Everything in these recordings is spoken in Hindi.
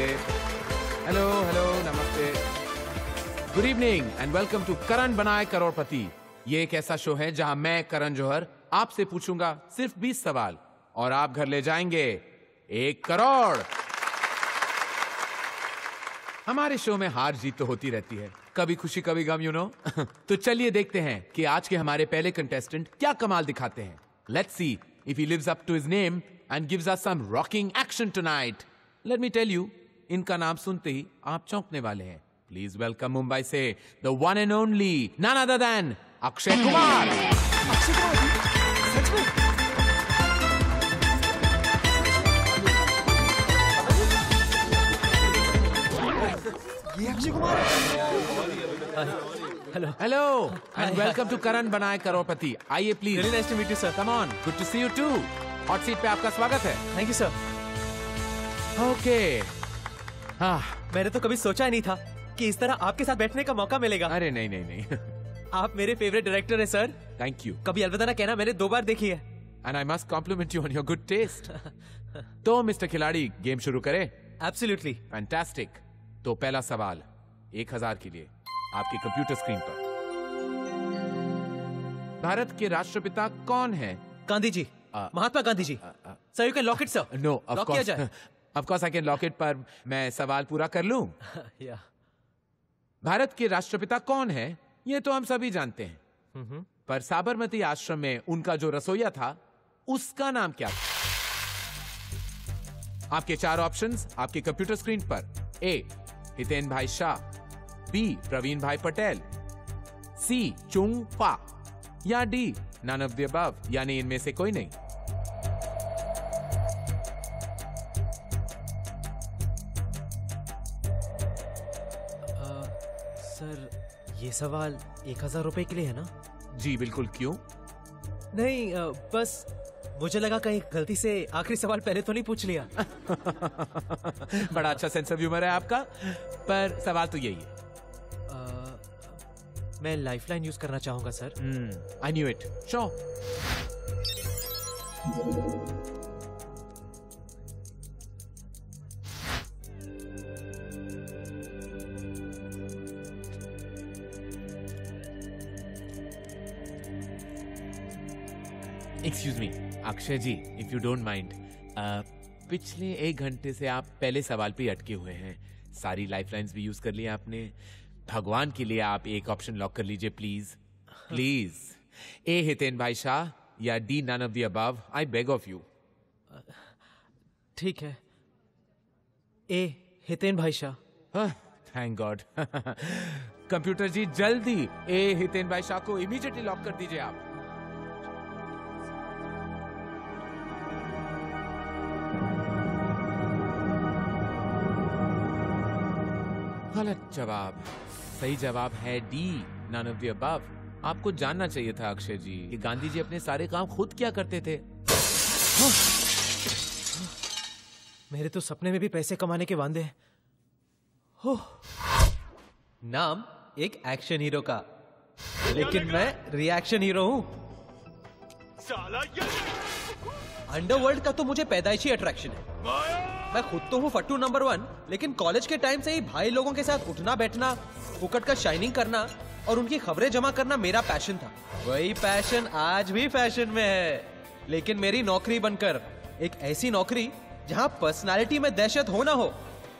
नमस्ते। हेलो हेलो नमस्ते। Good evening and welcome to करण बनाए करोड़पति। ये एक ऐसा शो है जहां मैं करण जौहर आपसे पूछूंगा सिर्फ 20 सवाल और आप घर ले जाएंगे 1 करोड़। हमारे शो में हार जीत तो होती रहती है, कभी खुशी कभी गम, यू नो। तो चलिए देखते हैं कि आज के हमारे पहले कंटेस्टेंट क्या कमाल दिखाते हैं। Let's see if he lives up to his name and gives us some rocking action tonight. Let me tell you, इनका नाम सुनते ही आप चौंकने वाले हैं। Please welcome Mumbai से the one and only none other than Akshay Kumar. Akshay Kumar, सच में? ये Akshay Kumar? Hello. Hello and welcome to Karan Banaye Karopati. आइए please. Very nice to meet you sir. Come on. Good to see you too. Hot seat पे आपका स्वागत है। Thank you sir. Okay. हाँ, मैंने तो कभी सोचा ही नहीं था कि इस तरह आपके साथ बैठने का मौका मिलेगा। अरे नहीं नहीं नहीं। आप मेरे फेवरेट डायरेक्टर हैं सर। Thank you. कभी अलविदा ना कहना, मैंने 2 बार देखी है। And I must compliment you on your good taste. तो मिस्टर खिलाड़ी गेम शुरू करें। Absolutely. Fantastic. तो पहला सवाल 1000 के लिए आपके कंप्यूटर स्क्रीन पर। भारत के राष्ट्रपिता कौन है? Gandhi ji, Mahatma Gandhi ji. Sir you can lock it sir. No of course, of course I can lock it, पर मैं सवाल पूरा कर लूं। yeah. भारत के राष्ट्रपिता कौन है ये तो हम सभी जानते हैं, पर साबरमती आश्रम में उनका जो रसोइया था उसका नाम क्या था? आपके 4 ऑप्शंस आपके कंप्यूटर स्क्रीन पर। ए हितेन भाई शाह, बी प्रवीण भाई पटेल, सी चुंग फा, या D none of the above, यानी इनमें से कोई नहीं। सर ये सवाल 1000 रुपए के लिए है ना? जी बिल्कुल। क्यों? नहीं बस मुझे लगा कहीं गलती से आखिरी सवाल पहले तो नहीं पूछ लिया। बड़ा अच्छा सेंस ऑफ ह्यूमर है आपका, पर सवाल तो यही है। मैं लाइफलाइन यूज करना चाहूंगा sir. I knew it. Sure. Excuse me Akshay ji, if you don't mind, पिछले 1 घंटे से आप पहले सवाल पे अटके हुए हैं। सारी लाइफलाइंस भी यूज कर ली आपने। भगवान के लिए आप एक ऑप्शन लॉक कर लीजिए प्लीज। प्लीज। ए हितेन भाई शाह या D none of the above. I beg of you. ठीक है, ए हितेन भाई Shah. Thank God. Computer ji जल्दी ए हितेन भाई शाह को इमीडिएटली लॉक कर दीजिए आप। गलत जवाब। सही जवाब है D none of the above. आपको जानना चाहिए था अक्षय जी कि गांधी जी अपने सारे काम खुद क्या करते थे। मेरे तो सपने में भी पैसे कमाने के वांदे हैं। नाम एक एक्शन हीरो का, लेकिन मैं रिएक्शन हीरो हूँ। अंडरवर्ल्ड का तो मुझे पैदाइशी अट्रैक्शन है। मैं खुद तो हूँ फट्टू नंबर 1, लेकिन कॉलेज के टाइम से ही भाई लोगों के साथ उठना बैठना, फुकट का शाइनिंग करना और उनकी खबरें जमा करना मेरा पैशन था। वही पैशन आज भी फैशन में है, लेकिन मेरी नौकरी बनकर एक ऐसी नौकरी जहाँ पर्सनालिटी में दहशत हो ना हो,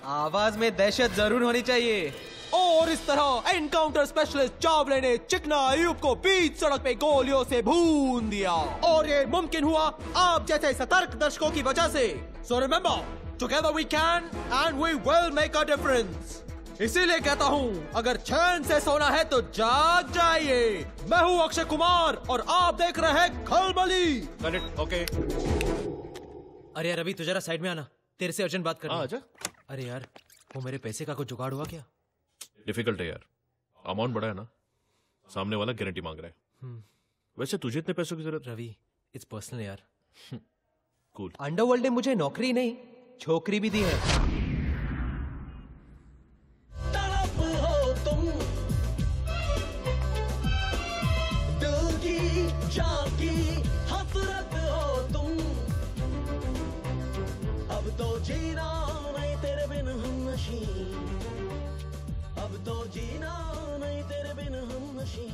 आवाज में दहशत जरूर होनी चाहिए। और इस तरह एनकाउंटर स्पेशलिस्ट चावले ने चिकना अयूब को बीच सड़क पे गोलियों से भून दिया, और ये मुमकिन हुआ आप जैसे सतर्क दर्शकों की वजह से। So remember, Together we can and we will make a difference. इसीलिए कहता हूँ अगर चैन से सोना है तो जाग जाइए। मैं हूँ अक्षय कुमार और आप देख रहे हैं खलबली। Okay. अरे यार अभी तू जरा साइड में आना, तेरे से अर्जेंट बात करनी है। आजा। अरे यार वो मेरे पैसे का कोई जुगाड़ हुआ क्या? डिफिकल्ट है यार, अमाउंट बड़ा है ना, सामने वाला गारंटी मांग रहा है। वैसे तुझे इतने पैसों की जरूरत? रवि इट्स पर्सनल यार। कूल। अंडरवर्ल्ड ने मुझे नौकरी नहीं छोकरी भी दी है। तड़प हो तुम दिल की जाकी, हसरत हो तुम, अब तो जीना नहीं तेरे बिन हूं। नशी, अब तो जीना नहीं तेरे बिन हम नशी।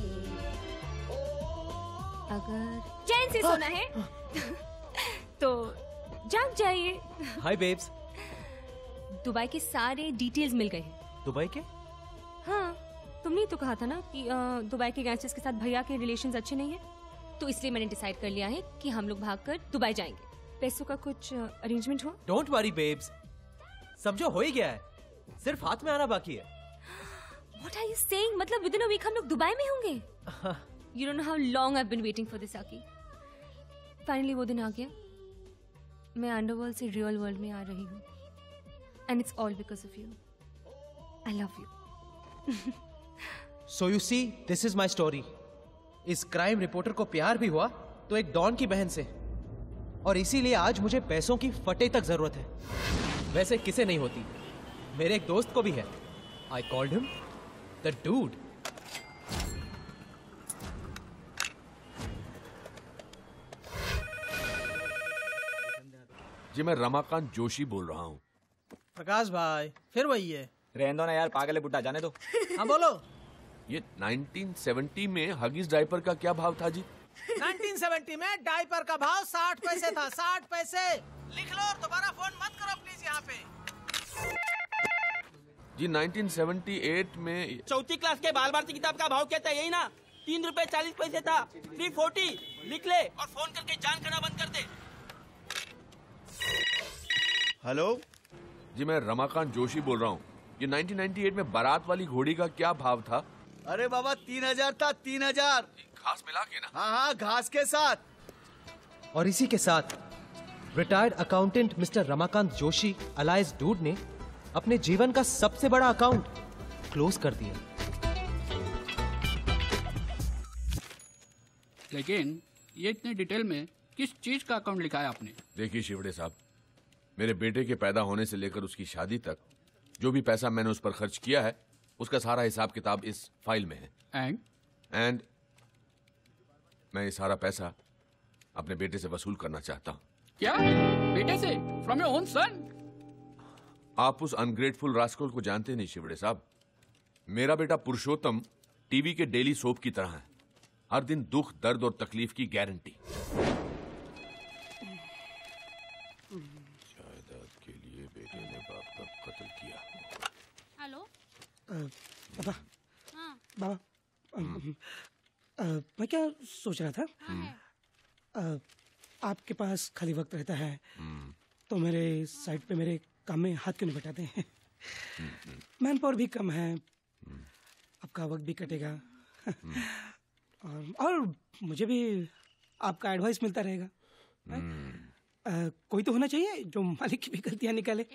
अगर चैन से सोना है तो जाग जाइए। हाय बेब्स, दुबई के सारे डिटेल्स मिल गए। दुबई के? हाँ, तुमने तो कहा था ना कि दुबई के गैंगस्टर्स के साथ भैया के रिलेशंस अच्छे नहीं है, तो इसलिए मैंने डिसाइड कर लिया है कि हम लोग भागकर दुबई जाएंगे। पैसों का कुछ अरेंजमेंट हुआ? डोंट वरी बेब्स, समझो हो ही गया है, सिर्फ हाथ में आना बाकी है। What are you saying? मतलब विदिन अ वीक हम लोग दुबई में होंगे? You don't know how long I've been waiting for this, Aki. Finally वो दिन आ गया। मैं अंडरवर्ल्ड से रियल वर्ल्ड में आ रही हूँ, and it's all because of you. I love you. So you see, this is my story. इस क्राइम रिपोर्टर को प्यार भी हुआ तो एक डॉन की बहन से, और इसीलिए आज मुझे पैसों की फटे तक जरूरत है। वैसे किसे नहीं होती, मेरे एक दोस्त को भी है। I called him the dude. जी मैं रमाकांत जोशी बोल रहा हूँ। प्रकाश भाई फिर वही है। रहने दो ना यार, पागल है बुड्ढा, जाने दो। हाँ बोलो। ये 1970 में हगीज डाइपर का क्या भाव था जी? 1970 में डाइपर का भाव 60 पैसे था। 60 पैसे लिख लो और दोबारा फोन मत करो प्लीज यहाँ पे। जी 1978 में चौथी क्लास के बाल भारती किताब का भाव क्या था? यही ना, 3 रुपए 40 पैसे था। 340 लिख ले और फोन करके जान करना बंद कर दे। हेलो जी मैं रमाकांत जोशी बोल रहा हूँ। ये 1998 में बारात वाली घोड़ी का क्या भाव था? अरे बाबा 3000 था। 3000 घास मिला के ना? हाँ हाँ घास के साथ। और इसी के साथ retired accountant mister Ramakant Joshi alias dude ने अपने जीवन का सबसे बड़ा अकाउंट क्लोज कर दिया। लेकिन ये इतने डिटेल में किस चीज का अकाउंट लिखा है आपने? देखिए शिवड़े साहब, मेरे बेटे के पैदा होने से लेकर उसकी शादी तक जो भी पैसा मैंने उस पर खर्च किया है उसका सारा हिसाब किताब इस फाइल में है। एंड मैं ये सारा पैसा अपने बेटे से वसूल करना चाहता हूँ। क्या? बेटे से? From your own son? आप उस अनग्रेटफुल रास्कल को जानते नहीं शिवड़े साहब। मेरा बेटा पुरुषोत्तम टीवी के डेली सोप की तरह है, हर दिन दुख दर्द और तकलीफ की गारंटी। जायदाद के लिए बेटे ने बाप का कत्ल किया। हेलो बाबा, मैं क्या सोच रहा था, आपके पास खाली वक्त रहता है तो मेरे साइड पे मेरे काम में हाथ क्यों नहीं बटाते हैं? मैन पावर भी कम है, आपका वक्त भी कटेगा और मुझे भी आपका एडवाइस मिलता रहेगा। कोई तो होना चाहिए जो मालिक की भी गलतियाँ निकाले।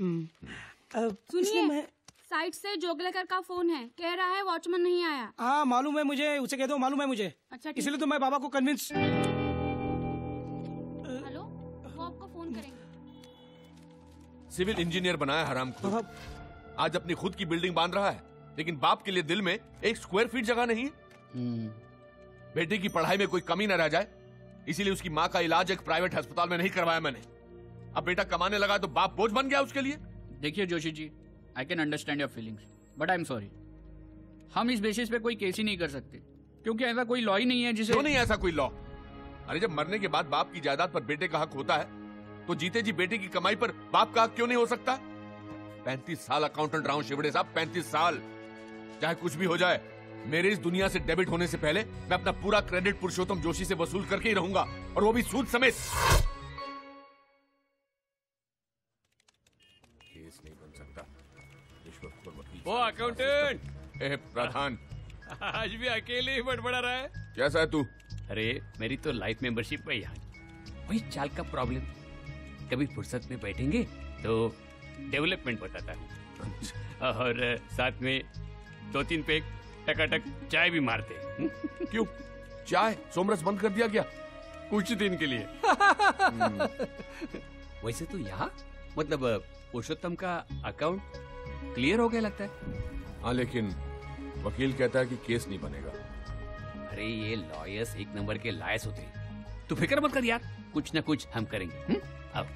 सुनिए, मैं साइड से जोगलेकर का फोन है, कह रहा है वॉचमैन नहीं आया। हाँ मालूम है मुझे, उसे कह दो मालूम है मुझे। अच्छा, इसलिए तो मैं बाबा को कन्विंस। हेलो, वो आपको फोन करेंगे। सिविल इंजीनियर बनाया हरामखोर, आज अपनी खुद की बिल्डिंग बांध रहा है लेकिन बाप के लिए दिल में एक स्क्वायर फीट जगह नहीं है। बेटे की पढ़ाई में कोई कमी न रह जाए इसीलिए उसकी माँ का इलाज एक प्राइवेट अस्पताल में नहीं करवाया मैंने। अब बेटा कमाने लगा तो बाप बोझ बन गया उसके लिए। देखिए जोशी जी, I can understand your feelings, but I'm sorry. हम इस बेसिस पे कोई केस ही नहीं कर सकते क्योंकि ऐसा कोई लॉ ही नहीं है जिसे। क्यों नहीं ऐसा कोई लॉ? अरे जब मरने के बाद बाप की जायदाद पर बेटे का हक होता है तो जीते जी बेटे की कमाई पर बाप का हक क्यों नहीं हो सकता? 35 साल अकाउंटेंट रहा हूँ शिवड़े साहब, 35 साल। चाहे कुछ भी हो जाए, मेरे इस दुनिया से डेबिट होने से पहले मैं अपना पूरा क्रेडिट पुरुषोत्तम जोशी से वसूल करके ही रहूंगा, और वो भी सूद समेत। केस नहीं बन सकता। वो अकाउंटेंट प्रधान आज भी अकेले ही बड़बड़ा रहा है। कैसा है तू? अरे मेरी तो लाइफ मेंबरशिप में यार वही चाल का प्रॉब्लम, कभी फुर्सत में बैठेंगे तो डेवलपमेंट बताता है और साथ में 2-3 पैक टकाटक चाय भी मारते हैं। क्यों? चाय सोमरस बंद कर दिया क्या? कुछ दिन के लिए। वैसे तो यहाँ मतलब पुरुषोत्तम का अकाउंट क्लियर हो गया लगता है। हाँ लेकिन वकील कहता है कि केस नहीं बनेगा। अरे ये लॉयर्स एक नंबर के लायस होते हैं। तू फिक्र मत कर यार, कुछ ना कुछ हम करेंगे। अब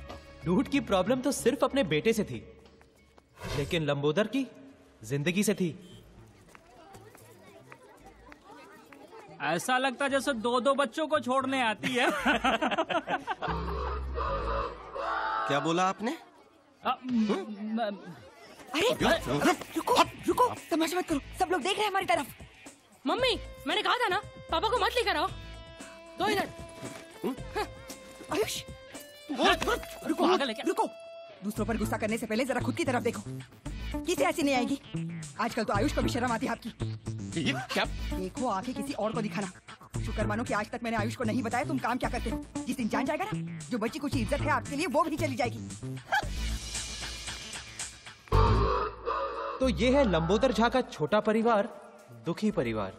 डूड की प्रॉब्लम तो सिर्फ अपने बेटे से थी, लेकिन लंबोदर की जिंदगी से थी। ऐसा लगता जैसे दो दो बच्चों को छोड़ने आती है। क्या बोला आपने? अरे रुको, तमाशा मत करो, सब लोग देख रहे हैं हमारी तरफ। मम्मी, मैंने कहा था ना पापा को मत लेकर आओ। दो इधर। आयुष रुको, रुको, दूसरों पर गुस्सा करने से पहले जरा खुद की तरफ देखो। किसे ऐसी नहीं आएगी। आजकल तो आयुष को भी शर्म आती है आपकी। क्या? देखो आके किसी और को दिखाना। शुक्र मानो कि आज तक मैंने आयुष को नहीं बताया तुम काम क्या करते हो। जिस दिन जान जाएगा ना, जो बच्ची कुछ इज्जत है आपके लिए वो भी चली जाएगी। तो ये है लंबोदर झा का छोटा परिवार, दुखी परिवार।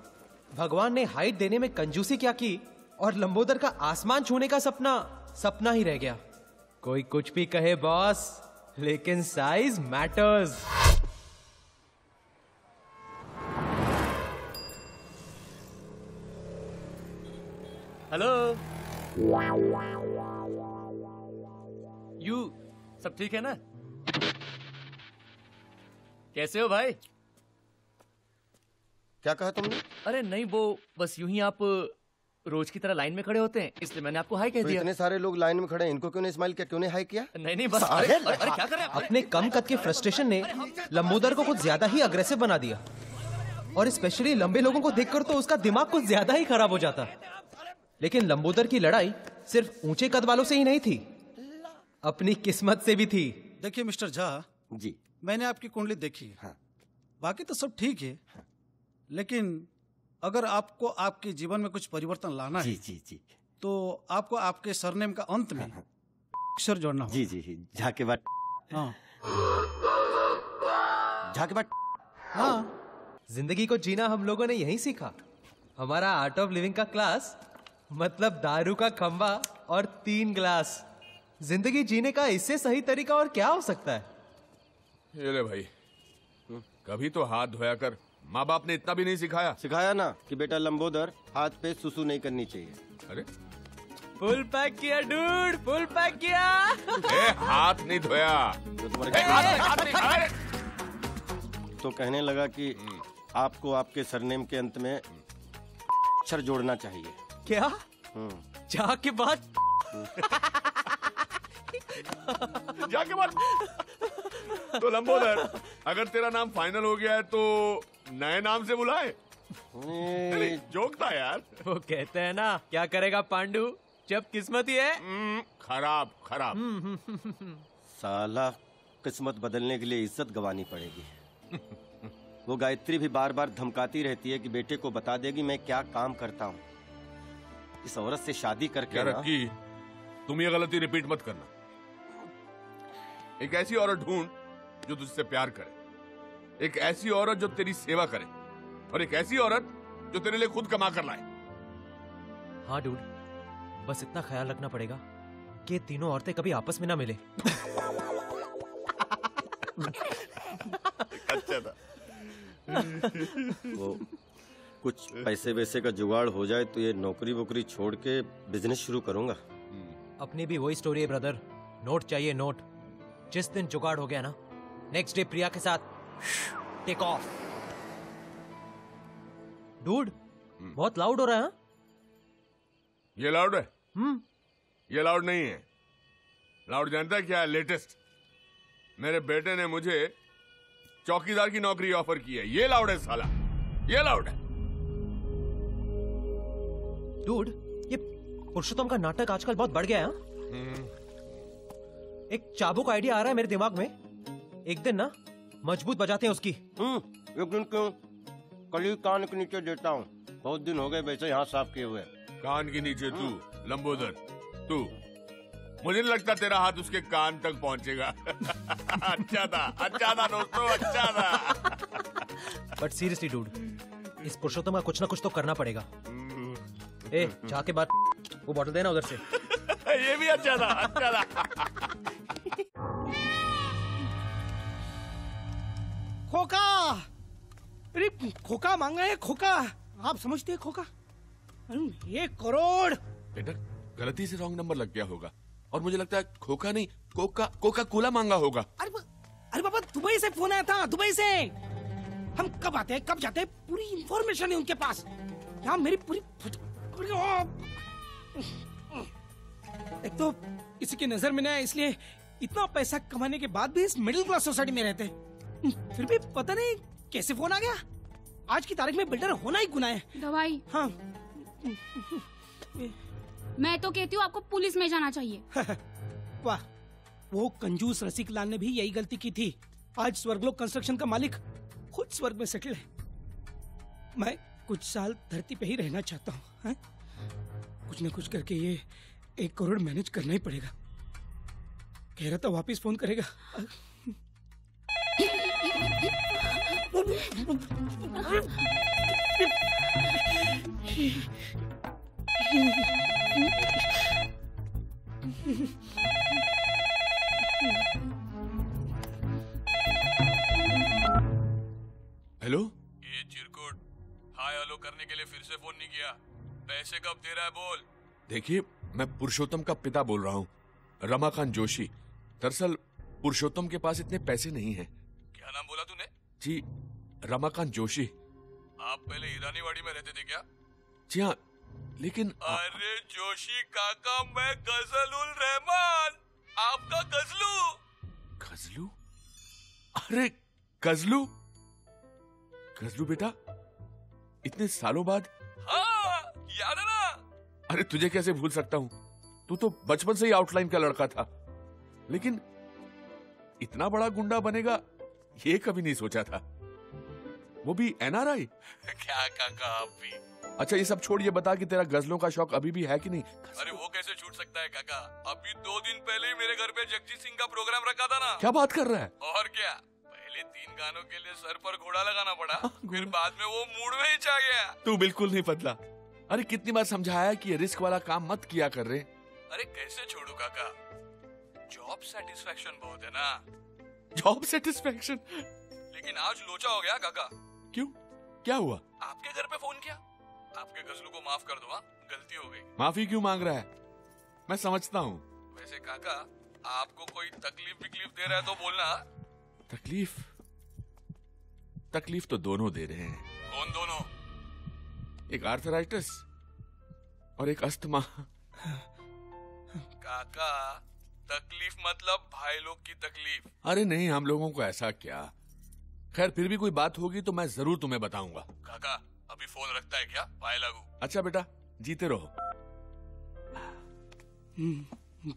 भगवान ने हाइट देने में कंजूसी क्या की और लंबोदर का आसमान छूने का सपना सपना ही रह गया। कोई कुछ भी कहे बॉस, लेकिन साइज मैटर्स। हेलो, यू सब ठीक है ना? कैसे हो भाई? क्या कहा तुमने? अरे नहीं, वो बस यूं ही आप रोज की तरह लाइन में खड़े होते हैं इसलिए मैंने आपको हाई कह दिया। इतने सारे लोग लाइन में खड़े हैं, इनको क्यों नहीं स्माइल किया, क्यों नहीं हाई किया? नहीं बस। अरे क्या कर रहे हैं? अपने कम कद के फ्रस्ट्रेशन ने लंबोदर को कुछ ज्यादा ही अग्रेसिव बना दिया और स्पेशली लंबे लोगों को देखकर तो उसका दिमाग कुछ ज्यादा ही खराब हो जाता। लेकिन लंबोदर की लड़ाई सिर्फ ऊंचे कद वालों से ही नहीं थी, अपनी किस्मत से भी थी। देखिए मिस्टर झा जी, मैंने आपकी कुंडली देखी है, बाकी तो सब ठीक है, लेकिन अगर आपको आपके जीवन में कुछ परिवर्तन लाना है जी, तो आपको आपके सरनेम का अंत में अक्षर जोड़ना होगा। जी, झा के बाद हाँ। जिंदगी को जीना हम लोगों ने यही सीखा। हमारा आर्ट ऑफ लिविंग का क्लास, मतलब दारू का खंबा और 3 ग्लास। जिंदगी जीने का इससे सही तरीका और क्या हो सकता है? ये ले भाई, कभी तो हाथ धोया कर। माँ बाप ने इतना भी नहीं सिखाया। सिखाया ना कि बेटा लंबोदर, हाथ पे सुसु नहीं करनी चाहिए। अरे फुल पैक किया डूड, फुल पैक किया। हाथ नहीं धोया तो कहने लगा कि आपको आपके सरनेम के अंत में अक्षर जोड़ना चाहिए। क्या? जा के बाद जा के बाद। तो लंबोदर, अगर तेरा नाम फाइनल हो गया है तो नए नाम से बुलाए। जोक था यार। वो कहते हैं ना, क्या करेगा पांडू जब किस्मत ही है खराब। साला किस्मत बदलने के लिए इज्जत गंवानी पड़ेगी। वो गायत्री भी बार बार धमकाती रहती है कि बेटे को बता देगी मैं क्या काम करता हूँ। इस औरत से शादी करके ना, तुम ये गलती रिपीट मत करना। एक ऐसी औरत ढूंढ जो तुझसे प्यार करे, एक ऐसी औरत जो तेरी सेवा करे और एक ऐसी औरत जो तेरे लिए खुद कमा कर लाए। हाँ डूड, बस इतना ख्याल रखना पड़ेगा कि तीनों औरतें कभी आपस में ना मिले। अच्छा था। वो कुछ पैसे वैसे का जुगाड़ हो जाए तो ये नौकरी वोकरी छोड़ के बिजनेस शुरू करूंगा। अपनी भी वही स्टोरी है ब्रदर, नोट चाहिए नोट। जिस दिन जुगाड़ हो गया ना, नेक्स्ट डे प्रिया के साथ टेक ऑफ। डूड, बहुत लाउड हो रहा है। ये लाउड है? ये लाउड नहीं है। लाउड जानता है क्या है? लेटेस्ट। मेरे बेटे ने मुझे चौकीदार की नौकरी ऑफर की है। ये लाउड है साला, ये लाउड है। डूड, ये पुरुषोत्तम का नाटक आजकल बहुत बढ़ गया है। एक चाबुक आइडिया आ रहा है मेरे दिमाग में। एक दिन ना मजबूत बजाते हैं उसकी। एक दिन क्यों, कल ही कान के नीचे देता हूँ। बहुत दिन हो गए वैसे यहाँ साफ किए हुए। कान के नीचे? तू लंबोदर, तू, मुझे नहीं लगता तेरा हाथ उसके कान तक पहुँचेगा। अच्छा था दोस्तों, अच्छा था। बट सीरियसली डूड, इस पुरुषोत्तम का कुछ ना कुछ तो करना पड़ेगा। ए, जा के बाद वो बॉटल देना उधर से। ये भी अच्छा था। खोका, अरे खोका मांगा है खोका। आप समझते हैं खोका? 1 करोड़। बेटा गलती से रॉन्ग नंबर लग गया होगा और मुझे लगता है खोका नहीं कोका कोला मांगा होगा। अरे अरे बाबा दुबई से फोन आया था, दुबई से। हम कब आते हैं कब जाते हैं पूरी इंफॉर्मेशन है उनके पास। यहाँ मेरी पूरी एक तो किसी की नजर में ना है इसलिए इतना पैसा कमाने के बाद भी इस मिडिल क्लास सोसाइटी में रहते, फिर भी पता नहीं कैसे फोन आ गया। आज की तारीख में बिल्डर होना ही गुनाह है। दवाई हाँ मैं तो कहती हूँ आपको पुलिस में जाना चाहिए। वाह, वो कंजूस रसिक लाल ने भी यही गलती की थी। आज स्वर्गलोक कंस्ट्रक्शन का मालिक खुद स्वर्ग में सेटल है। मैं कुछ साल धरती पे ही रहना चाहता हूँ। कुछ न कुछ करके ये 1 करोड़ मैनेज करना ही पड़ेगा। कह रहा था वापस फोन करेगा। हेलो, ये चिरकुट हाय हेलो करने के लिए फिर से फोन नहीं किया। पैसे कब दे रहा है बोल। देखिए, मैं पुरुषोत्तम का पिता बोल रहा हूँ, रमाकांत जोशी। दरअसल पुरुषोत्तम के पास इतने पैसे नहीं हैं। क्या नाम बोला तूने? जी, रमाकांत जोशी। आप पहले ईरानीवाड़ी में रहते थे क्या? जी हाँ, लेकिन अरे जोशी काका, मैं गजलुल रहमान आपका गजलू। गजलू? अरे गजलू, गजलू बेटा, इतने सालों बाद। हाँ याद है ना। अरे तुझे कैसे भूल सकता हूँ, तू तो बचपन से ही आउटलाइन का लड़का था। लेकिन इतना बड़ा गुंडा बनेगा ये कभी नहीं सोचा था, वो भी एनआरआई। क्या काका आप भी। अच्छा ये सब छोड़, ये बता कि तेरा गजलों का शौक अभी भी है कि नहीं? अरे वो कैसे छूट सकता है काका, अभी 2 दिन पहले ही मेरे घर पे जगजीत सिंह का प्रोग्राम रखा था ना। क्या बात कर रहा है। और क्या, पहले 3 गानों के लिए सर पर घोड़ा लगाना पड़ा, फिर बाद में वो मूड में ही छा गया। तू बिल्कुल नहीं बदला। अरे कितनी बार समझाया कि ये रिस्क वाला काम मत किया कर रहे। अरे कैसे छोड़ू काका, जॉब सेटिस्फेक्शन बहुत है ना। Job satisfaction? लेकिन आज लोचा हो गया काका। क्यों, क्या हुआ? आपके घर पे फोन किया। आपके गजलू को माफ कर दो, गलती हो गई। माफी क्यों मांग रहा है, मैं समझता हूँ। वैसे काका आपको कोई तकलीफ विकलीफ दे रहा है तो बोलना। तकलीफ? तकलीफ तो दोनों दे रहे हैं। कौन दोनों? एक आर्थराइटिस और एक अस्थमा। काका तकलीफ मतलब भाई लोग की तकलीफ। अरे नहीं, हम लोगों को ऐसा क्या। खैर फिर भी कोई बात होगी तो मैं जरूर तुम्हें बताऊंगा। काका अभी फोन रखता है क्या, पाए लागू। अच्छा बेटा, जीते रहो।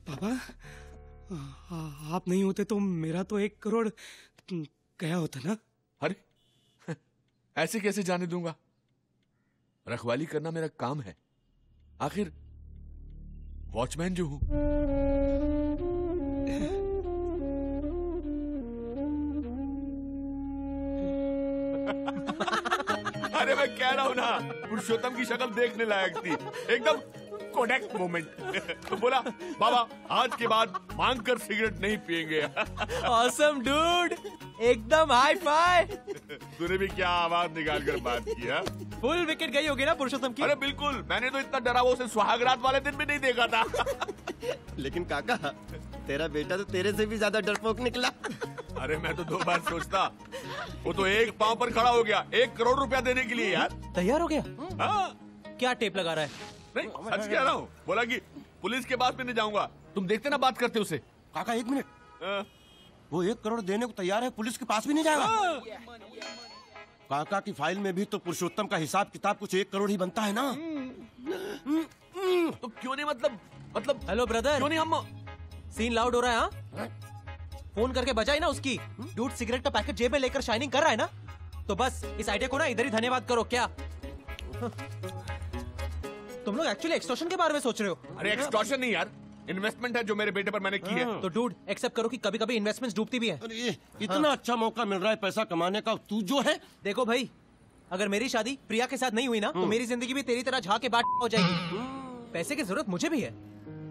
पापा आप नहीं होते तो मेरा तो 1 करोड़ गया होता ना। अरे ऐसे कैसे जाने दूंगा, रखवाली करना मेरा काम है। आखिर वॉचमैन जो हूँ। अरे मैं कह रहा हूँ ना, पुरुषोत्तम की शक्ल देखने लायक थी, एकदम कोडेक मोमेंट। बोला बाबा आज के बाद मांग कर सिगरेट नहीं पिएंगे। ऑसम डूड, एकदम हाई फाई। तूने भी क्या आवाज निकाल कर बात किया। फुल विकेट गई होगी ना पुरुषोत्तम की। अरे बिल्कुल, मैंने तो इतना डरा हुआ उसे सुहागरात वाले दिन भी नहीं देखा था। लेकिन काका तेरा बेटा तो तेरे से भी ज्यादा डरपोक निकला। अरे मैं तो 2 बार सोचता, वो तो 1 पाँव पर खड़ा हो गया 1 करोड़ रुपया देने के लिए। यार तैयार हो गया। हाँ क्या टेप लगा रहा है। नहीं सच कह रहा हूँ, बोला कि पुलिस के बाद में नहीं जाऊंगा। तुम देखते ना बात करते उसे। काका 1 मिनट, वो 1 करोड़ देने को तैयार है, पुलिस के पास भी नहीं जाएगा। काका की फाइल में भी तो पुरुषोत्तम का हिसाब किताब कुछ 1 करोड़ ही बनता है ना। तो क्यों नहीं, मतलब हेलो ब्रदर, क्यों नहीं हम। सीन लाउड हो रहा है। फोन करके बजाई ना उसकी। डूड सिगरेट का पैकेट जेब में लेकर शाइनिंग कर रहा है ना, तो बस इस आइडिया को ना इधर ही धन्यवाद करो। क्या तुम लोग एक्चुअली एक्सटॉर्शन के बारे में सोच रहे हो? अरे एक्सटॉर्शन नहीं यार, इन्वेस्टमेंट है जो मेरे बेटे पर मैंने की है। तो डूड एक्सेप्ट करो कि कभी कभी इन्वेस्टमेंट्स डूबती भी है। इतना अच्छा मौका मिल रहा है पैसा कमाने का, तू जो है। देखो भाई, अगर मेरी शादी प्रिया के साथ नहीं हुई ना तो मेरी जिंदगी भी तेरी तरह झा के बाट हो जाएगी। पैसे की जरूरत मुझे भी है,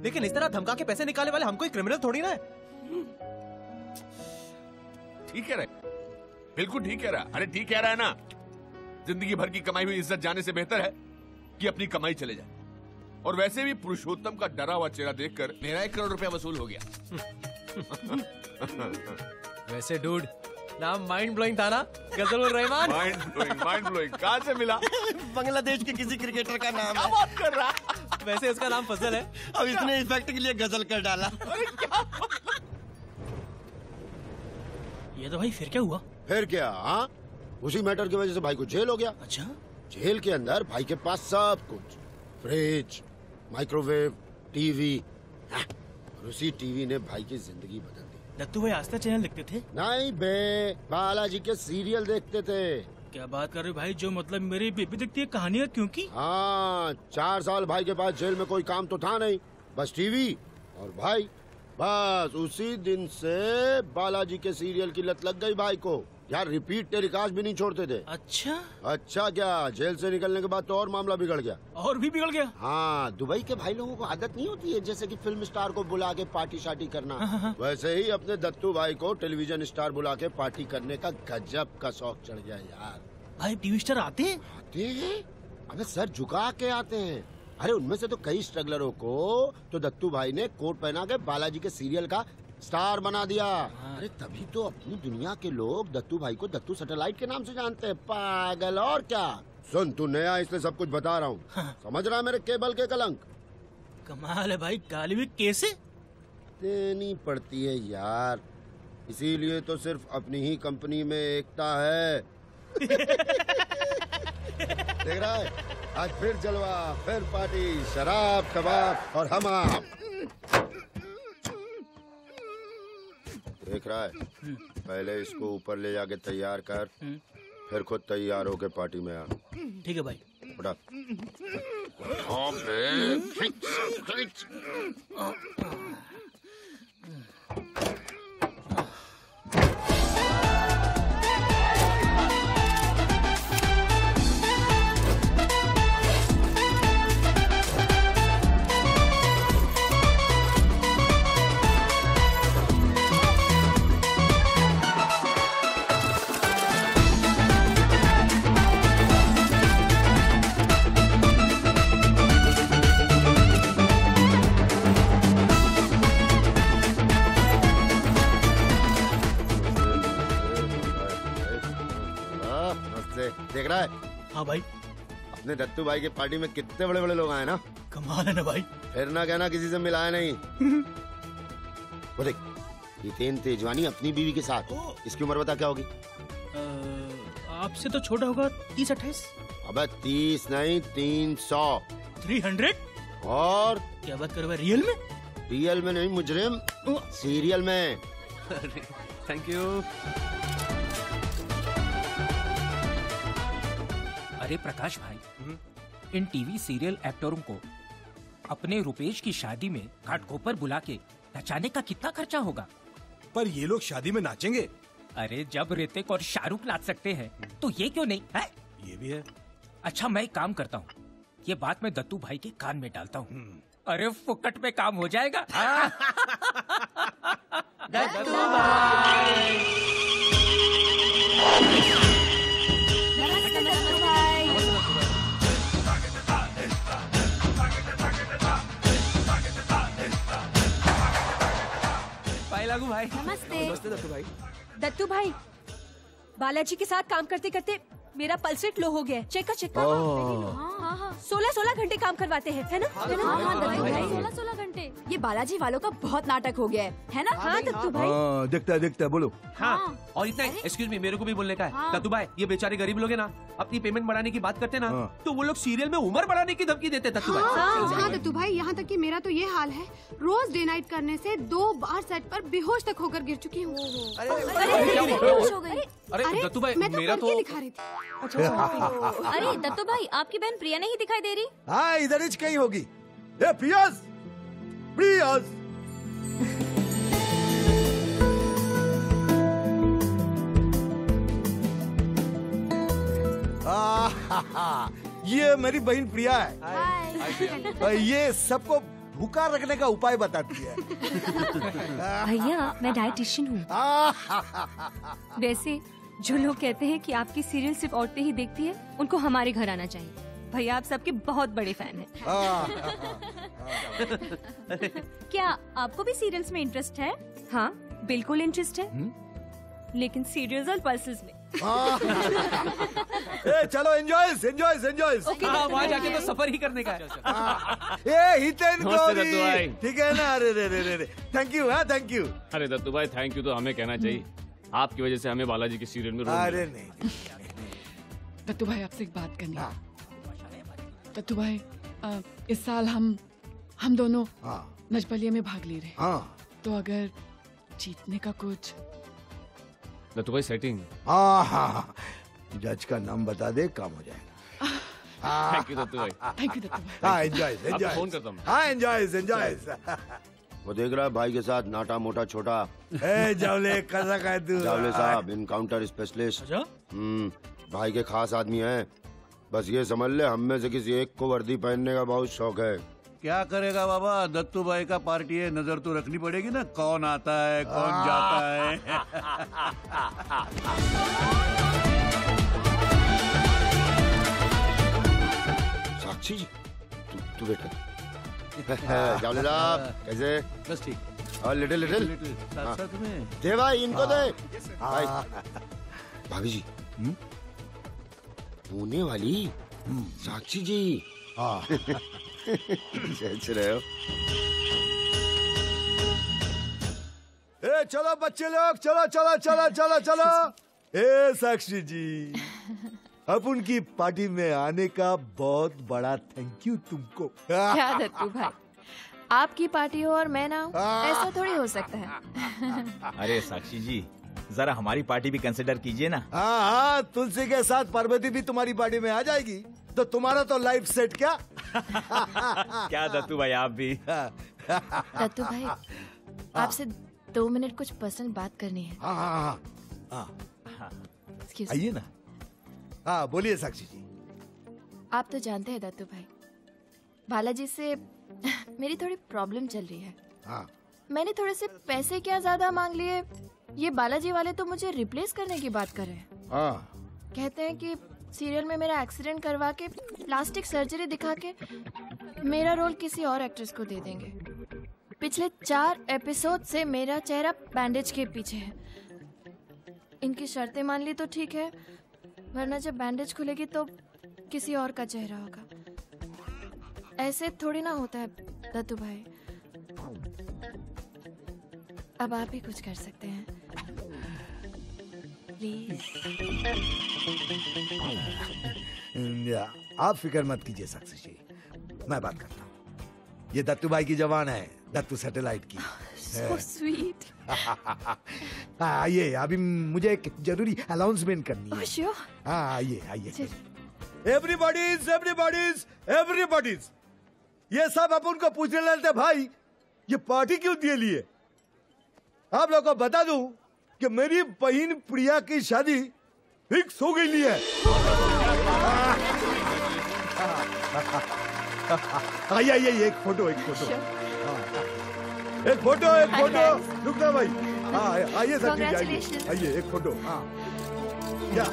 लेकिन इस तरह धमका के पैसे निकालने वाले हमको क्रिमिनल थोड़ी ना है। ठीक है, बिल्कुल ठीक कह रहा है। अरे ठीक कह रहा है ना, जिंदगी भर की कमाई हुई इज्जत जाने से बेहतर है कि अपनी कमाई चले जाए। और वैसे भी पुरुषोत्तम का डरा हुआ चेहरा देखकर मेरा 1 करोड़ रुपया वसूल हो गया। वैसे डूड नाम माइंड ब्लोइंग था ना, गजल रहमान। माइंड ब्लोइंग कहाँ से मिला? बांग्लादेश के किसी क्रिकेटर का नाम है। बात कर रहा। वैसे इसका नाम फजल है। अब इसने इफेक्ट के लिए गजल कर डाला। ये तो भाई फिर क्या हुआ? फिर क्या, हाँ उसी मैटर की वजह से भाई को जेल हो गया। अच्छा? जेल के अंदर भाई के पास सब कुछ, फ्रिज, माइक्रोवेव, टीवी, और उसी टीवी ने भाई की जिंदगी बदल दी। दत्तू भाई आस्था चैनल देखते थे? नहीं बे, बालाजी के सीरियल देखते थे। क्या बात कर रहे हो भाई, जो मतलब मेरी बेबी देखती है कहानियाँ, क्योंकि हाँ 4 साल भाई के पास जेल में कोई काम तो था नहीं, बस टीवी और भाई। बस उसी दिन से बालाजी के सीरियल की लत लग गई भाई को। यार रिपीट टेलीकास्ट भी नहीं छोड़ते थे। अच्छा? अच्छा क्या, जेल से निकलने के बाद तो और मामला बिगड़ गया। और भी बिगड़ गया? हाँ, दुबई के भाई लोगों को आदत नहीं होती है जैसे कि फिल्म स्टार को बुला के पार्टी शार्टी करना। हाँ। वैसे ही अपने दत्तू भाई को टेलीविजन स्टार बुला के पार्टी करने का गजब का शौक चढ़ गया। यार भाई टीवी स्टार आते हैं हमें सर झुका के आते हैं। अरे उनमें से तो कई स्ट्रगलरों को तो दत्तू भाई ने कोट पहना के बालाजी के सीरियल का स्टार बना दिया। अरे तभी तो अपनी दुनिया के लोग दत्तू भाई को दत्तू सैटेलाइट के नाम से जानते हैं। पागल और क्या। सुन तू नया इसलिए सब कुछ बता रहा हूँ। हाँ। समझ रहा है मेरे केबल के कलंक। कमाल है भाई, गाली भी कैसे देनी पड़ती है यार, इसीलिए तो सिर्फ अपनी ही कंपनी में एकता है। देख रहा है, आज फिर जलवा, फिर पार्टी, शराब, कबाब और हम आप। देख रहा है, पहले इसको ऊपर ले जाके तैयार कर, फिर खुद तैयार होके पार्टी में आ। ठीक है भाई। उठा। देख रहा है? हाँ भाई, अपने दत्तू भाई के पार्टी में कितने बड़े बड़े लोग आए ना। कमाल है ना भाई। फिर ना कहना किसी से मिलाया नहीं। वो देख, हितेन तेजवानी अपनी बीवी के साथ। इसकी उम्र बता क्या होगी? आपसे तो छोटा होगा, 30-28। अबे 30 नहीं, 300। 300? और क्या बात कर रहे हो? रियल में? रियल में नहीं मुजरिम, सीरियल में। Thank you. अरे प्रकाश भाई, इन टीवी सीरियल एक्टरों को अपने रुपेश की शादी में घाटकोपर पर बुला के नचाने का कितना खर्चा होगा? पर ये लोग शादी में नाचेंगे। अरे जब ऋतिक और शाहरुख नाच सकते हैं तो ये क्यों नहीं है? ये भी है। अच्छा मैं एक काम करता हूँ, ये बात मैं दत्तू भाई के कान में डालता हूँ। अरे फुकट में काम हो जाएगा। दत्तू भाई। लागू भाई। नमस्ते दत्तू भाई। दत्तू भाई, बालाजी के साथ काम करते करते मेरा पल्सेट लो हो गया। चेक का। हाँ। 16-16 घंटे काम करवाते हैं, है ना? हाँ, 16-16 घंटे। ये बालाजी वालों का बहुत नाटक हो गया है ना? हाँ दत्तू भाई। देखता बोलो। हाँ और इतना एक्सक्यूज मी, मेरे को भी बोलने का है। दत्तू भाई, ये बेचारे गरीब लोग है ना, अपनी पेमेंट बढ़ाने की बात करते ना, तो वो लोग सीरियल में उम्र बढ़ाने की धमकी देते। दत्तू भाई, यहाँ तक की मेरा तो ये हाल है, रोज डे नाइट करने से 2 बार सेट पर बेहोश तक होकर गिर चुकी हूँ। अरे दत्तू भाई, मेरा तो दिखा रही थी। अच्छा। अरे दत्तू भाई, आपकी बहन प्रिया नहीं दिखाई दे रही? हाँ इधर ही कहीं होगी। ए प्रियास। ये मेरी बहन प्रिया है। हाय। ये सबको भूखा रखने का उपाय बताती है। भैया मैं डाइटिशियन हूँ। वैसे जो लोग कहते हैं कि आपकी सीरियल सिर्फ औरतें ही देखती है, उनको हमारे घर आना चाहिए। भैया आप सबके बहुत बड़े फैन हैं। क्या आपको भी सीरियल्स में इंटरेस्ट है? हाँ बिल्कुल इंटरेस्ट है। लेकिन सीरियल पल्सेस में। चलो एंजॉयस एंजॉयस एंजॉयस। वहाँ जाके तो सफर ही करने का है। ठीक है ना। अरे रे रे रे थैंक यू। हाँ थैंक यू। अरे दत्तू भाई थैंक यू तो हमें कहना चाहिए, आपकी वजह से हमें बालाजी के सीरियल में। अरे नहीं दत्तू भाई आपसे एक बात करनी है। दत्तू भाई इस साल हम दोनों नजबलिया में भाग ले रहे हैं, तो अगर जीतने का कुछ। दत्तू भाई सेटिंग। जज का नाम बता दे काम हो जाएगा। थैंक यू दत्तू भाई। थैंक यू दत्तू भाई। Enjoy enjoy. फोन करता हूँ। Enjoy enjoy. वो देख रहा है भाई के साथ नाटा मोटा छोटा। जावले कैसा कह तू। जावले साहब इनकाउंटर स्पेशलिस्ट। भाई के खास आदमी हैं। बस ये समझ ले हम में से किसी एक को वर्दी पहनने का बहुत शौक है। क्या करेगा बाबा, दत्तू भाई का पार्टी है, नजर तो रखनी पड़ेगी ना, कौन आता है कौन जाता है। साक्षी जी तू बैठा। कैसे? बस ठीक। और लिटिल लिटिल साथ साथ में दे भाई इनको दे। भाभी जी पुणे वाली साक्षी जी। रहे हो। ए चलो बच्चे लोग चलो चलो चलो चलो चलो। ए साक्षी जी अपन की पार्टी में आने का बहुत बड़ा थैंक यू तुमको। क्या दत्तू भाई आपकी पार्टी हो और मैं ना हो, ऐसा थोड़ी हो सकता है। अरे साक्षी जी जरा हमारी पार्टी भी कंसिडर कीजिए ना। हाँ हाँ तुलसी के साथ पार्वती भी तुम्हारी पार्टी में आ जाएगी तो तुम्हारा तो लाइफ सेट। क्या क्या दत्तू भाई आप भी। दत्तू भाई आपसे 2 मिनट कुछ पर्सनल बात करनी है। आइए ना। हाँ बोलिए साक्षी जी। आप तो जानते हैं दत्तू भाई बालाजी से मेरी थोड़ी प्रॉब्लम चल रही है। मैंने थोड़े से पैसे क्या ज्यादा मांग लिए, ये बालाजी वाले तो मुझे रिप्लेस करने की बात कर रहे हैं। कहते हैं कि सीरियल में मेरा एक्सीडेंट करवा के प्लास्टिक सर्जरी दिखा के मेरा रोल किसी और एक्ट्रेस को दे देंगे। पिछले 4 एपिसोड से मेरा चेहरा बैंडेज के पीछे है। इनकी शर्तें मान ली तो ठीक है, वरना जब बैंडेज खुलेगी तो किसी और का चेहरा होगा। ऐसे थोड़ी ना होता है दत्तू भाई। अब आप ही कुछ कर सकते हैं प्लीज। आप फिक्र मत कीजिए साक्षी जी, मैं बात करता हूँ। ये दत्तू भाई की जवान है, दत्तू सैटेलाइट की। So sweet। आइए अभी मुझे एक जरूरी अनाउंसमेंट करनी है। Sure। हाँ आइए आइए। Everybody's everybody's everybody's. ये सब आप उनको पूछने लगते भाई ये पार्टी क्यों दिए लिए। आप लोगों को बता दूं कि मेरी बहन प्रिया की शादी फिक्स हो गई है। आइए आइए एक फोटो रुकना भाई। आइए आइए एक फोटो। हाँ क्या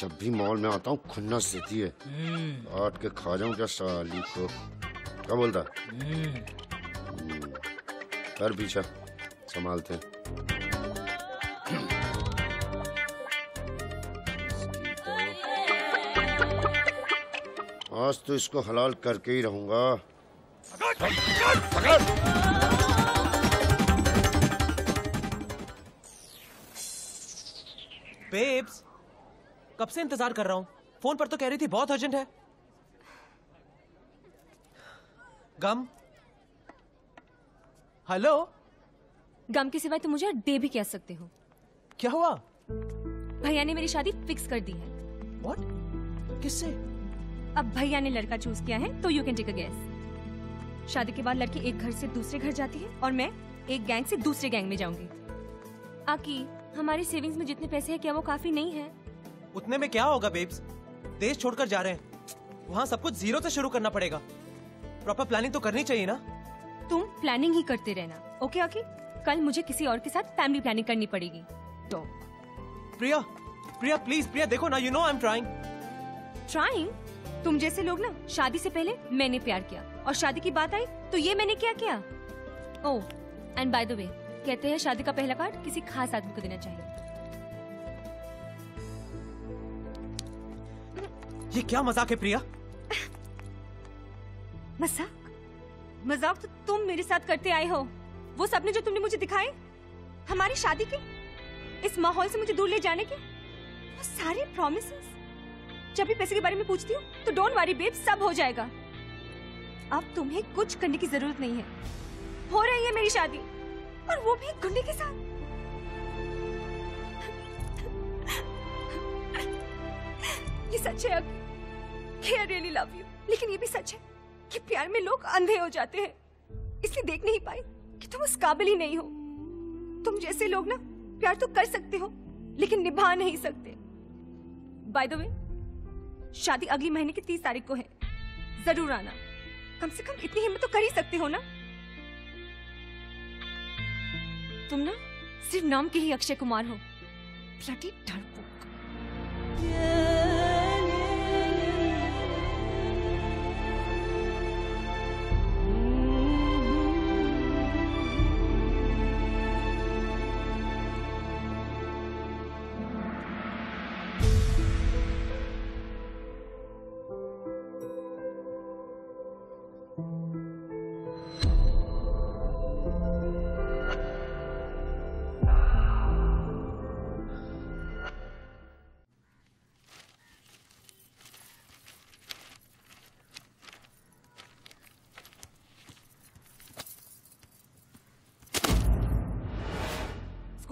जब भी मॉल में आता हूँ खुन्नस देती है। काट के खा जाऊं क्या साली को। क्या बोलता पर पीछा संभालते। आज तो इसको हलाल करके ही रहूंगा। बेब्स कब से इंतजार कर रहा हूँ, फोन पर तो कह रही थी बहुत अर्जेंट है। गम। हेलो। गम के सिवाय तो मुझे डे भी कह सकते हो। क्या हुआ? भैया ने मेरी शादी फिक्स कर दी है। What? किससे? अब भैया ने लड़का चूज किया है तो you can take a guess. शादी के बाद लड़की एक घर से दूसरे घर जाती है और मैं एक गैंग से दूसरे गैंग में जाऊंगी। आकी, हमारी सेविंग्स में जितने पैसे हैं क्या वो काफी नहीं है? उतने में क्या होगा बेब्स? देश छोड़कर जा रहे हैं, वहाँ सब कुछ जीरो से शुरू करना पड़ेगा। प्रॉपर प्लानिंग तो करनी चाहिए ना। तुम प्लानिंग ही करते रहना, ओके आकी? कल मुझे किसी और के साथ फैमिली प्लानिंग करनी पड़ेगी। तो प्रिया, प्रिया प्लीज, प्रिया देखो ना, you know I am trying. Trying? तुम जैसे लोग ना, शादी से पहले मैंने प्यार किया और शादी की बात आई तो ये मैंने क्या किया। Oh, and by the way, कहते हैं शादी का पहला कार्ड किसी खास आदमी को देना चाहिए। ये क्या मजाक है प्रिया? मजाक? मजाक तो तुम मेरे साथ करते आए हो। वो सपने जो तुमने मुझे दिखाए हमारी शादी के, इस माहौल से मुझे दूर ले जाने के, वो सारे प्रॉमिसेस। जब भी पैसे के बारे में पूछती हूँ तो डोंट वरी बेब, सब हो जाएगा। अब तुम्हें कुछ करने की जरूरत नहीं है। हो रही है मेरी शादी और वो भी गुंडे के साथ। ये सच है कि I really love you, लेकिन ये भी सच है कि प्यार में लोग अंधे हो जाते हैं, इसलिए देख नहीं पाए कि तुम उस काबिल ही नहीं हो। तुम जैसे लोग ना प्यार तो कर सकते हो लेकिन निभा नहीं सकते। बाय द वे, शादी अगले महीने की 30 तारीख को है, जरूर आना। कम से कम इतनी हिम्मत तो कर ही सकते हो ना। तुम ना सिर्फ नाम के ही अक्षय कुमार हो, ब्लडी डरपोक।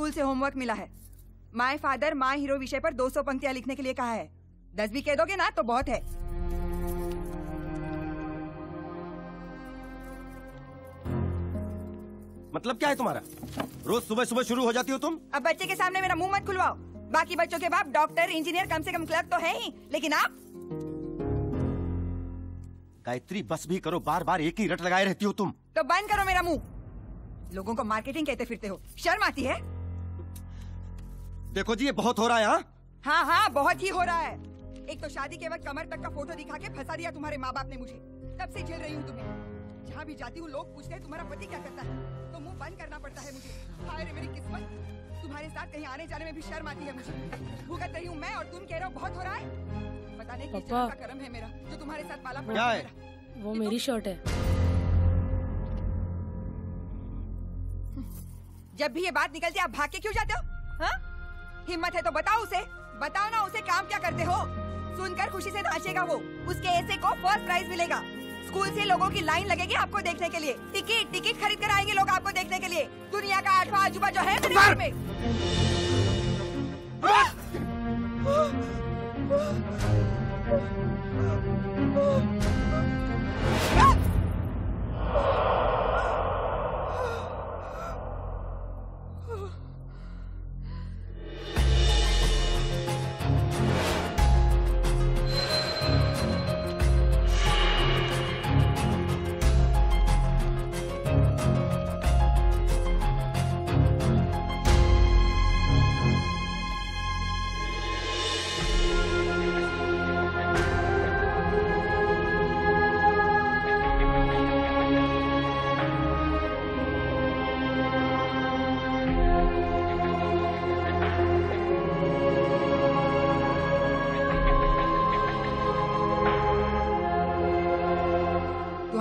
स्कूल से होमवर्क मिला है। माय फादर माय हीरो विषय पर 200 पंक्तियां लिखने के लिए कहा है। 10 भी कह दोगे ना तो बहुत है। मतलब क्या है तुम्हारा? रोज सुबह सुबह शुरू हो जाती हो तुम। अब बच्चे के सामने मेरा मुंह मत खुलवाओ। बाकी बच्चों के बाप डॉक्टर, इंजीनियर, कम से कम क्लर्क तो है ही, लेकिन आप। गायत्री बस भी करो, बार बार एक ही रट लगाए रहती हो तुम। तो बंद करो मेरा मुंह। लोगों को मार्केटिंग कहते फिरते हो, शर्म आती है? देखो जी ये बहुत हो रहा है। हाँ हाँ बहुत ही हो रहा है। एक तो शादी के वक्त कमर तक का फोटो दिखा के फंसा दिया तुम्हारे माँ बाप ने मुझे, तब से झेल रही हूँ तुम्हें। जहाँ भी जाती हूँ लोग पूछते हैं तुम्हारा पति क्या करता है, तो मुंह बंद करना पड़ता है मुझे। हाय रे मेरी किस्मत, तुम्हारे साथ कहीं आने जाने में भी शर्म आती है मुझे। भुगत रही हूँ मैं और तुम कह रहे हो बहुत हो रहा है। पता नहीं किस जगह का कर्म है मेरा जो तुम्हारे साथ पाला पड़ा है। वो मेरी शर्ट है। जब भी ये बात निकलती है आप भाग के क्यों जाते हो? हिम्मत है तो बताओ उसे, बताओ ना उसे काम क्या करते हो। सुनकर खुशी से नाचेगा वो, उसके ऐसे को फर्स्ट प्राइज मिलेगा। स्कूल से लोगों की लाइन लगेगी आपको देखने के लिए। टिकट टिकट खरीद कर आएंगे लोग आपको देखने के लिए। दुनिया का 8वां अजूबा जो है मेरे घर में।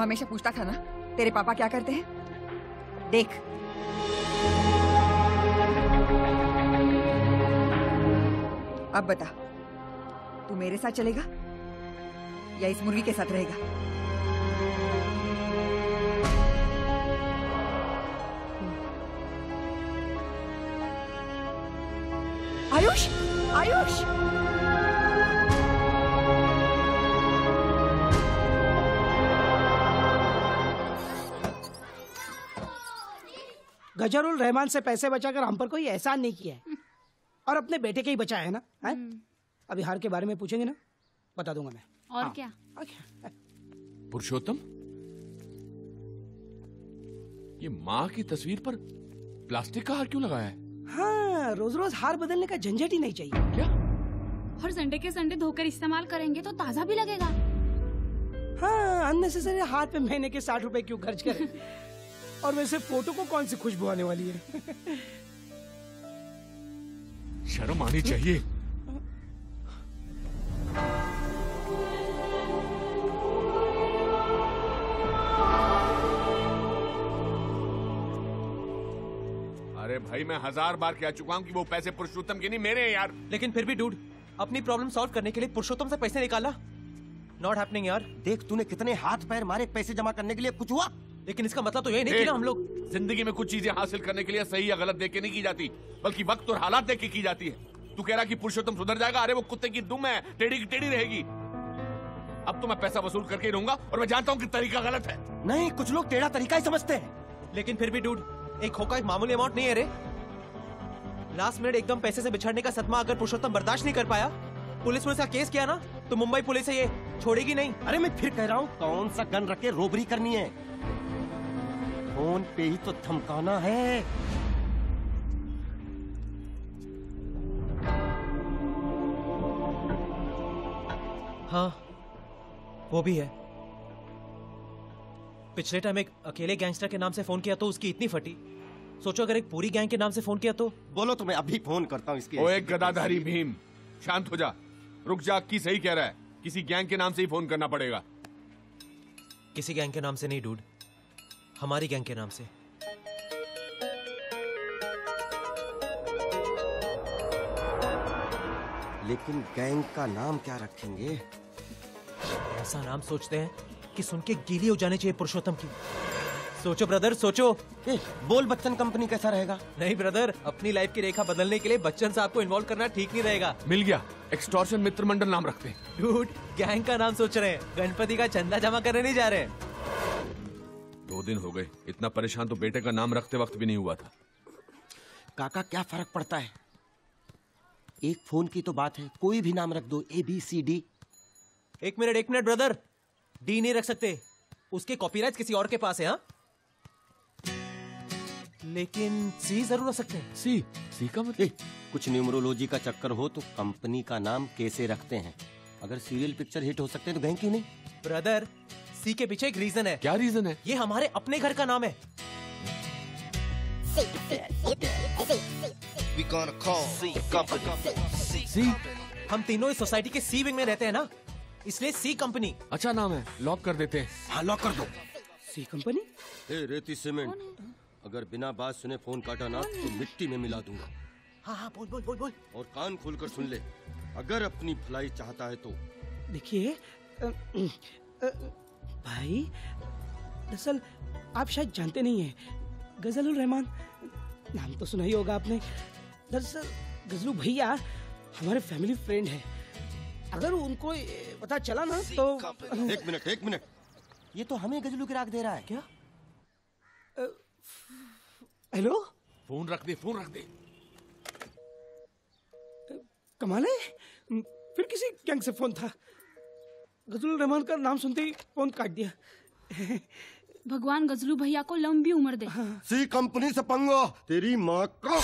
हमेशा पूछता था ना तेरे पापा क्या करते हैं। देख अब बता, तू मेरे साथ चलेगा या इस मुर्गी के साथ रहेगा? आयुष। आयुष गजरुल रहमान से पैसे बचाकर हम पर कोई एहसान नहीं किया है और अपने बेटे के ही बचाया है ना है? अभी हार के बारे में पूछेंगे ना, बता दूंगा मैं। और हाँ, क्या पुरुषोत्तम ये माँ की तस्वीर पर प्लास्टिक का हार क्यों लगाया है? हाँ, रोज रोज हार बदलने का झंझट ही नहीं चाहिए। क्या हर संडे के संडे धोकर इस्तेमाल करेंगे तो ताजा भी लगेगा। हाँ, अननेसेसरी हार पे महीने के 60 रुपए क्यों खर्च करें? और वैसे फोटो को कौन सी खुशबू आने वाली है? शर्म आनी चाहिए। अरे भाई मैं 1000 बार कह चुका हूँ कि वो पैसे पुरुषोत्तम के नहीं मेरे हैं यार। लेकिन फिर भी डूड अपनी प्रॉब्लम सॉल्व करने के लिए पुरुषोत्तम से पैसे निकाला। नॉट हैपनिंग यार। देख तूने कितने हाथ पैर मारे पैसे जमा करने के लिए, कुछ हुआ? लेकिन इसका मतलब तो यही नहीं कि हम लोग जिंदगी में कुछ चीजें हासिल करने के लिए सही या गलत देख के नहीं की जाती, बल्कि वक्त और हालात देख के की जाती है। तू कह रहा कि पुरुषोत्तम सुधर जाएगा? अरे वो कुत्ते की दुम है, टेढ़ी की टेढ़ी रहेगी। अब तो मैं पैसा वसूल करके ही रहूंगा और मैं जानता हूँ कि तरीका गलत है। नहीं, कुछ लोग टेढ़ा तरीका ही समझते हैं। लेकिन फिर भी डूड एक होका एक मामूली अमाउंट नहीं है रे। लास्ट मिनट एकदम पैसे से बिछड़ने का सदमा अगर पुरुषोत्तम बर्दाश्त नहीं कर पाया, पुलिस में केस किया ना तो मुंबई पुलिस ये छोड़ेगी नहीं। अरे मैं फिर कह रहा हूँ कौन सा गन रख के रोबरी करनी है, फोन पे ही तो धमकाना है। हाँ वो भी है। पिछले टाइम एक अकेले गैंगस्टर के नाम से फोन किया तो उसकी इतनी फटी। सोचो अगर एक पूरी गैंग के नाम से फोन किया तो। बोलो तो मैं अभी फोन करता हूँ इसकी। ओ एक गदाधारी भीम शांत हो जा, रुक जा। की सही कह रहा है, किसी गैंग के नाम से ही फोन करना पड़ेगा। किसी गैंग के नाम से नहीं डूड, हमारी गैंग के नाम से। लेकिन गैंग का नाम क्या रखेंगे? ऐसा नाम सोचते हैं कि सुन के गीली हो जाने चाहिए पुरुषोत्तम की। सोचो ब्रदर सोचो। बोल बच्चन कंपनी कैसा रहेगा? नहीं ब्रदर, अपनी लाइफ की रेखा बदलने के लिए बच्चन साहब को इन्वॉल्व करना ठीक नहीं रहेगा। मिल गया, एक्सटॉर्शन मित्र मंडल नाम रखते हैं। डूड गैंग का नाम सोच रहे हैं, गणपति का चंदा जमा करने नहीं जा रहे हैं। 2 दिन हो गए, इतना परेशान तो बेटे का नाम रखते वक्त भी नहीं हुआ था। काका क्या फर्क पड़ता है, एक फोन की तो बात है। कोई भी नाम रख दो, ABCD। एक मिनट ब्रदर, डी नहीं रख सकते, उसके कॉपीराइट किसी और के पास है। हा? लेकिन सी जरूर रख सकते हैं। सी का मतलब कुछ न्यूमरोलॉजी का चक्कर हो तो कंपनी का नाम कैसे रखते हैं? अगर सीरियल पिक्चर हिट हो सकते हैं तो गैंग क्यों नहीं? ब्रदर सी के पीछे एक रीजन है। क्या रीजन है? ये हमारे अपने घर का नाम है। सी हम तीनों इस सोसाइटी के सी विंग में रहते हैं ना, इसलिए सी कंपनी। अच्छा नाम है, लॉक कर देते हैं। हाँ लॉक कर दो, सी कंपनी। ए रेती सीमेंट, अगर बिना बात सुने फोन काटा ना तो मिट्टी में मिला दूंगा। हाँ बोल बोल बोल बोल और कान खोल कर सुन ले, अगर अपनी भलाई चाहता है तो। देखिए भाई, दरअसल आप शायद जानते नहीं हैं, गजलुल रहमान नाम तो सुना ही होगा आपने। दरअसल गजलू भैया हमारे फैमिली फ्रेंड है, अगर उनको पता चला ना तो। एक मिनट, ये तो हमें गजलू की राख दे रहा है क्या? हेलो, फोन रख दे। कमाल है, फिर किसी गैंग से फोन था। गजलू रहमान का नाम सुनते ही फोन काट दिया। भगवान गजलू भैया को लंबी उम्र दे। सी कंपनी से पंगा तेरी माँ का।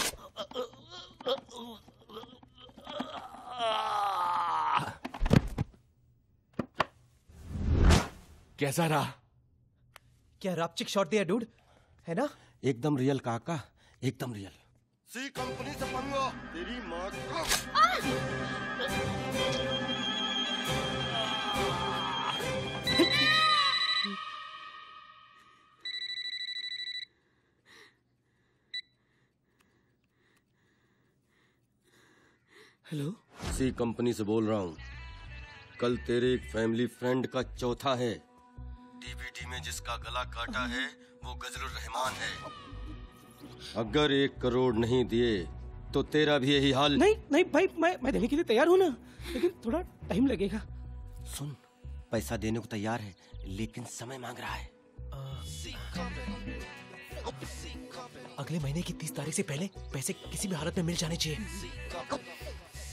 कैसा रहा? क्या रापचिक शॉट दिया डूड, है ना? एकदम रियल काका, एकदम रियल। सी कंपनी से पंगा तेरी माँ का। हेलो, सी कंपनी से बोल रहा हूँ। कल तेरे एक फैमिली फ्रेंड का चौथा है, डीबीटी में जिसका गला काटा है वो गजलुर रहमान है। अगर 1 करोड़ नहीं दिए तो तेरा भी यही हाल। नहीं नहीं भाई, मैं देने के लिए तैयार हूँ ना, लेकिन थोड़ा टाइम लगेगा। सुन, पैसा देने को तैयार है लेकिन समय मांग रहा है। अगले महीने की 30 तारीख से पहले पैसे किसी भी हालत में मिल जाने चाहिए।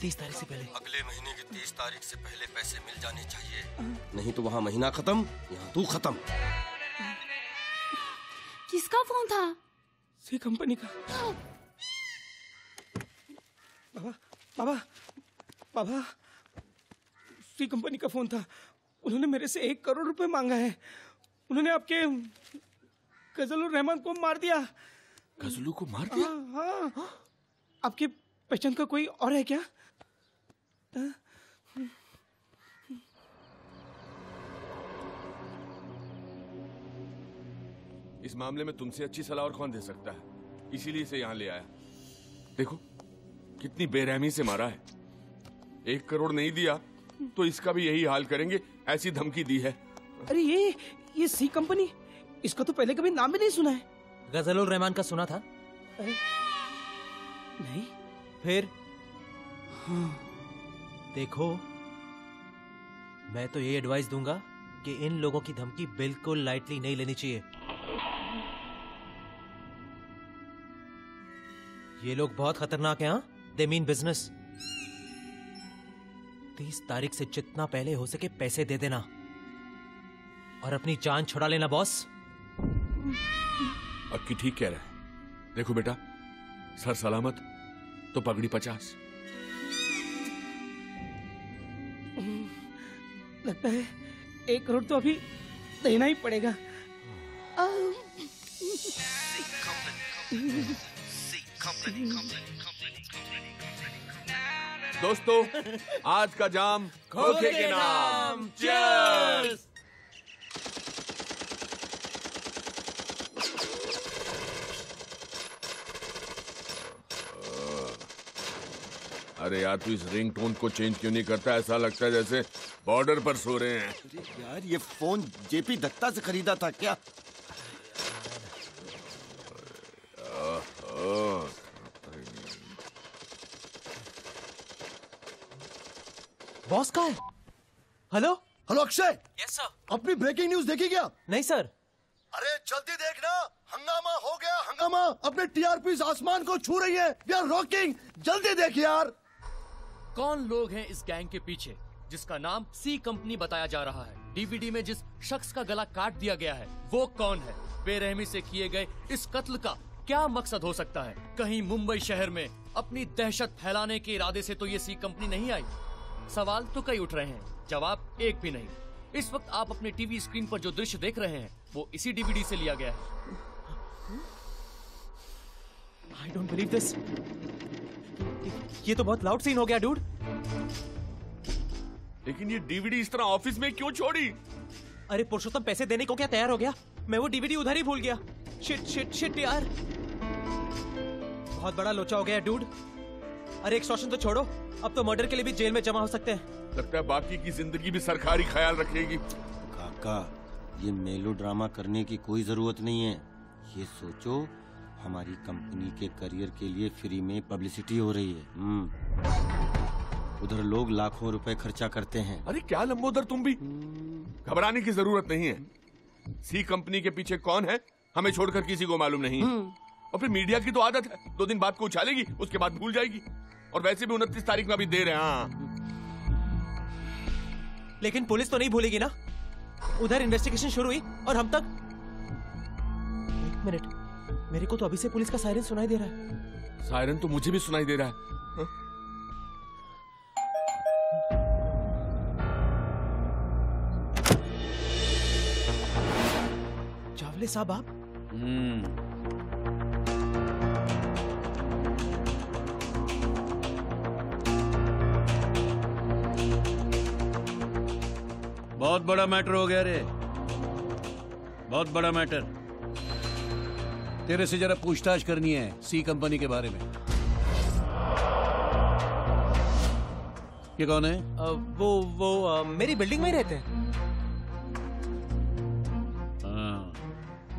30 तारीख से पहले, अगले महीने की 30 तारीख से पहले पैसे मिल जाने चाहिए, नहीं तो वहाँ महीना खत्म, यहाँ तू खत्म। किसका फोन था? सी कंपनी का। बाबा बाबा बाबा, सी कंपनी का फोन था। उन्होंने मेरे से 1 करोड़ रुपए मांगा है। उन्होंने आपके गजलुर रहमान को मार दिया। गजलू को मार दिया? हाँ। आपके पहचान का कोई और है क्या? इस मामले में तुमसे अच्छी सलाह और कौन दे सकता है, इसीलिए इसे यहाँ ले आया। देखो कितनी बेरहमी से मारा है। 1 करोड़ नहीं दिया तो इसका भी यही हाल करेंगे, ऐसी धमकी दी है। अरे ये सी कंपनी, इसका तो पहले कभी नाम भी नहीं सुना है। गजलुर रहमान का सुना था? अरे नहीं। फिर देखो, मैं तो ये एडवाइस दूंगा कि इन लोगों की धमकी बिल्कुल लाइटली नहीं लेनी चाहिए। ये लोग बहुत खतरनाक हैं। They mean business. 30 तारीख से जितना पहले हो सके पैसे दे देना और अपनी जान छुड़ा लेना बॉस। अक्की ठीक कह रहा है। देखो बेटा, सर सलामत तो पगड़ी 50। लगता है 1 करोड़ तो अभी देना ही पड़ेगा। दोस्तों, आज का जाम खोखे के नाम। चीयर्स। अरे यार, तू इस रिंग टोन को चेंज क्यों नहीं करता? ऐसा लगता है जैसे बॉर्डर पर सो रहे हैं। अरे यार, ये फोन जेपी दत्ता से खरीदा था क्या? बॉस का है। Hello hello Akshay. Yes sir. अपनी ब्रेकिंग न्यूज देखी क्या? नहीं सर। अरे जल्दी देखना, हंगामा हो गया। हंगामा अपने टीआरपी आसमान को छू रही है। We are rocking. जल्दी देख यार। कौन लोग हैं इस गैंग के पीछे जिसका नाम सी कंपनी बताया जा रहा है? डीवीडी में जिस शख्स का गला काट दिया गया है वो कौन है? बेरहमी से किए गए इस कत्ल का क्या मकसद हो सकता है? कहीं मुंबई शहर में अपनी दहशत फैलाने के इरादे से तो ये सी कंपनी नहीं आई। सवाल तो कई उठ रहे हैं, जवाब एक भी नहीं। इस वक्त आप अपने टीवी स्क्रीन पर जो दृश्य देख रहे हैं वो इसी डीवीडी से लिया गया है। I don't believe this. ये तो बहुत लाउड सीन हो गया डूड। लेकिन ये डीवीडी इस तरह ऑफिस में क्यों छोड़ी? अरे पुरुषोत्तम, पैसे देने को क्या तैयार हो गया, मैं वो डीवीडी उधर ही भूल गया। शिट शिट शिट यार, बहुत बड़ा लोचा हो गया डूड। अरे एक्सटॉर्शन तो छोड़ो, अब तो मर्डर के लिए भी जेल में जमा हो सकते हैं। लगता है बाकी की जिंदगी भी सरकार ही ख्याल रखेगी। काका, ये मेलोड्रामा करने की कोई जरूरत नहीं है। ये सोचो, हमारी कंपनी के करियर के लिए फ्री में पब्लिसिटी हो रही है। उधर लोग लाखों रुपए खर्चा करते हैं। अरे क्या लंबोदर तुम भी, घबराने की जरूरत नहीं है। सी कंपनी के पीछे कौन है हमें छोड़कर किसी को मालूम नहीं है। और फिर मीडिया की तो आदत है, 2 दिन बाद को उछालेगी, उसके बाद भूल जाएगी। और वैसे भी 29 तारीख में अभी देर है। हाँ, लेकिन पुलिस तो नहीं भूलेगी ना। उधर इन्वेस्टिगेशन शुरू हुई और हम तक। एक मिनट, मेरे को तो अभी से पुलिस का सायरन सुनाई दे रहा है। सायरन तो मुझे भी सुनाई दे रहा है। चावले साहब आप? बहुत बड़ा मैटर हो गया रे, बहुत बड़ा मैटर। तेरे से जरा पूछताछ करनी है सी कंपनी के बारे में। ये कौन है? वो मेरी बिल्डिंग में ही रहते हैं।